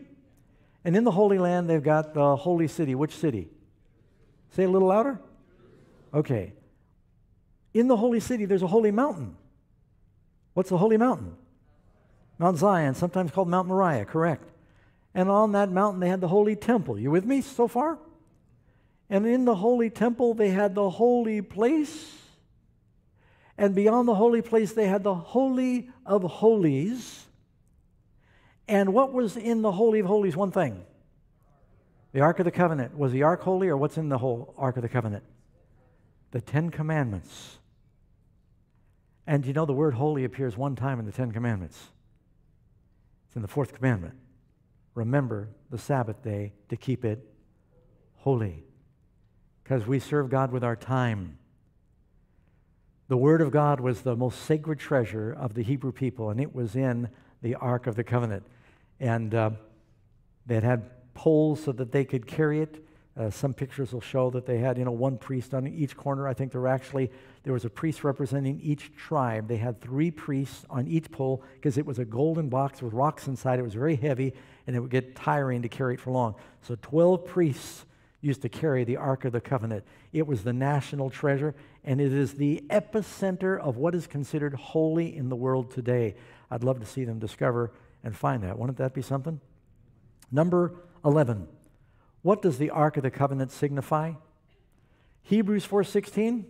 And in the Holy Land, they've got the holy city. Which city? Say it a little louder. Okay. In the holy city, there's a holy mountain. What's the holy mountain? Mount Zion, sometimes called Mount Moriah, correct. And on that mountain, they had the holy temple. You with me so far? And in the holy temple, they had the holy place. And beyond the holy place, they had the Holy of Holies. And what was in the Holy of Holies? One thing. The Ark of the Covenant. Was the Ark holy, or what's in the whole Ark of the Covenant? The Ten Commandments. And you know the word holy appears one time in the Ten Commandments. It's in the fourth commandment. Remember the Sabbath day to keep it holy. Because we serve God with our time. The Word of God was the most sacred treasure of the Hebrew people, and it was in the Ark of the Covenant. And uh, they had poles so that they could carry it. Uh, some pictures will show that they had, you know, one priest on each corner. I think there were actually, there was a priest representing each tribe. They had three priests on each pole because it was a golden box with rocks inside. It was very heavy, and it would get tiring to carry it for long. So twelve priests used to carry the Ark of the Covenant. It was the national treasure, and it is the epicenter of what is considered holy in the world today. I'd love to see them discover and find that. Wouldn't that be something? Number eleven. What does the Ark of the Covenant signify? Hebrews four sixteen,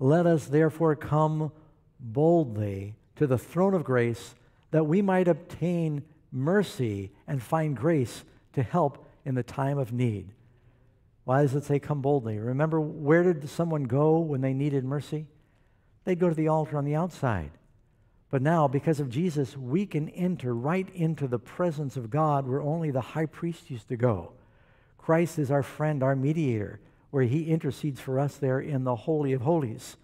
let us therefore come boldly to the throne of grace that we might obtain mercy and find grace to help in the time of need. Why does it say come boldly? Remember, where did someone go when they needed mercy? They'd go to the altar on the outside. But now, because of Jesus, we can enter right into the presence of God where only the high priest used to go. Christ is our friend, our mediator, where he intercedes for us there in the Holy of Holies.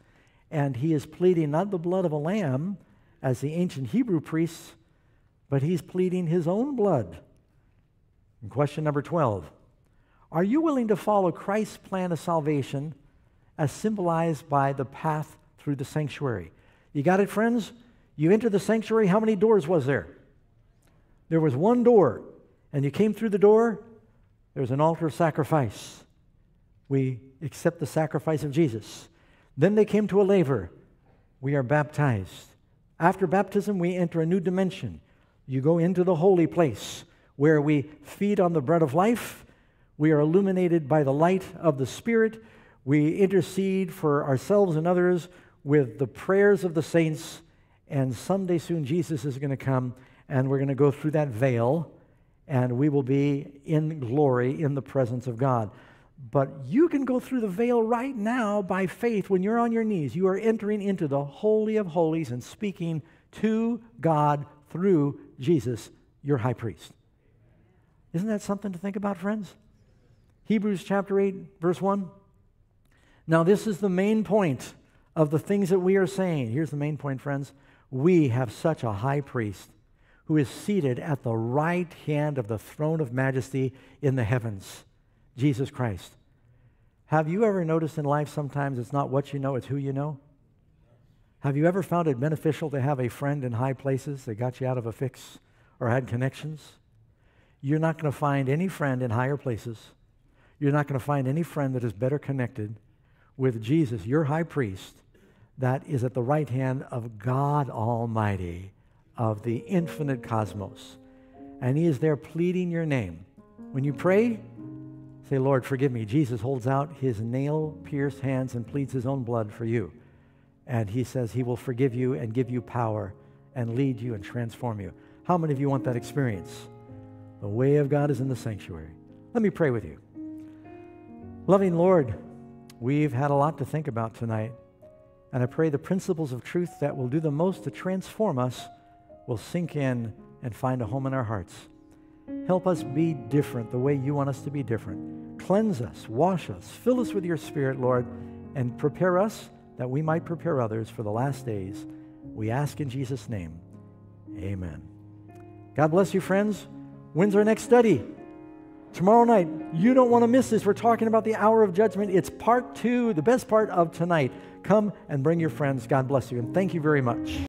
And he is pleading not the blood of a lamb, as the ancient Hebrew priests, but he's pleading his own blood. And question number twelve, are you willing to follow Christ's plan of salvation as symbolized by the path through the sanctuary? You got it, friends? You entered the sanctuary, how many doors was there? There was one door, and you came through the door, there's an altar of sacrifice. We accept the sacrifice of Jesus. Then they came to a laver. We are baptized. After baptism, we enter a new dimension. You go into the holy place where we feed on the bread of life. We are illuminated by the light of the Spirit. We intercede for ourselves and others with the prayers of the saints. And someday soon, Jesus is going to come, and we're going to go through that veil, and we will be in glory in the presence of God. But you can go through the veil right now by faith when you're on your knees. You are entering into the Holy of Holies and speaking to God through Jesus, your high priest. Isn't that something to think about, friends? Hebrews chapter eight, verse one. Now this is the main point of the things that we are saying. Here's the main point, friends. We have such a high priest who is seated at the right hand of the throne of majesty in the heavens. Jesus Christ. Have you ever noticed in life sometimes it's not what you know, it's who you know? Have you ever found it beneficial to have a friend in high places that got you out of a fix or had connections? You're not going to find any friend in higher places. You're not going to find any friend that is better connected with Jesus, your high priest, that is at the right hand of God Almighty, of the infinite cosmos. And he is there pleading your name. When you pray, say, Lord, forgive me. Jesus holds out his nail-pierced hands and pleads his own blood for you. And he says he will forgive you and give you power and lead you and transform you. How many of you want that experience? The way of God is in the sanctuary. Let me pray with you. Loving Lord, we've had a lot to think about tonight. And I pray the principles of truth that will do the most to transform us will sink in and find a home in our hearts. Help us be different the way you want us to be different. Cleanse us, wash us, fill us with your Spirit, Lord, and prepare us that we might prepare others for the last days. We ask in Jesus' name, amen. God bless you, friends. When's our next study? Tomorrow night. You don't want to miss this. We're talking about the hour of judgment. It's part two, the best part of tonight. Come and bring your friends. God bless you, and thank you very much.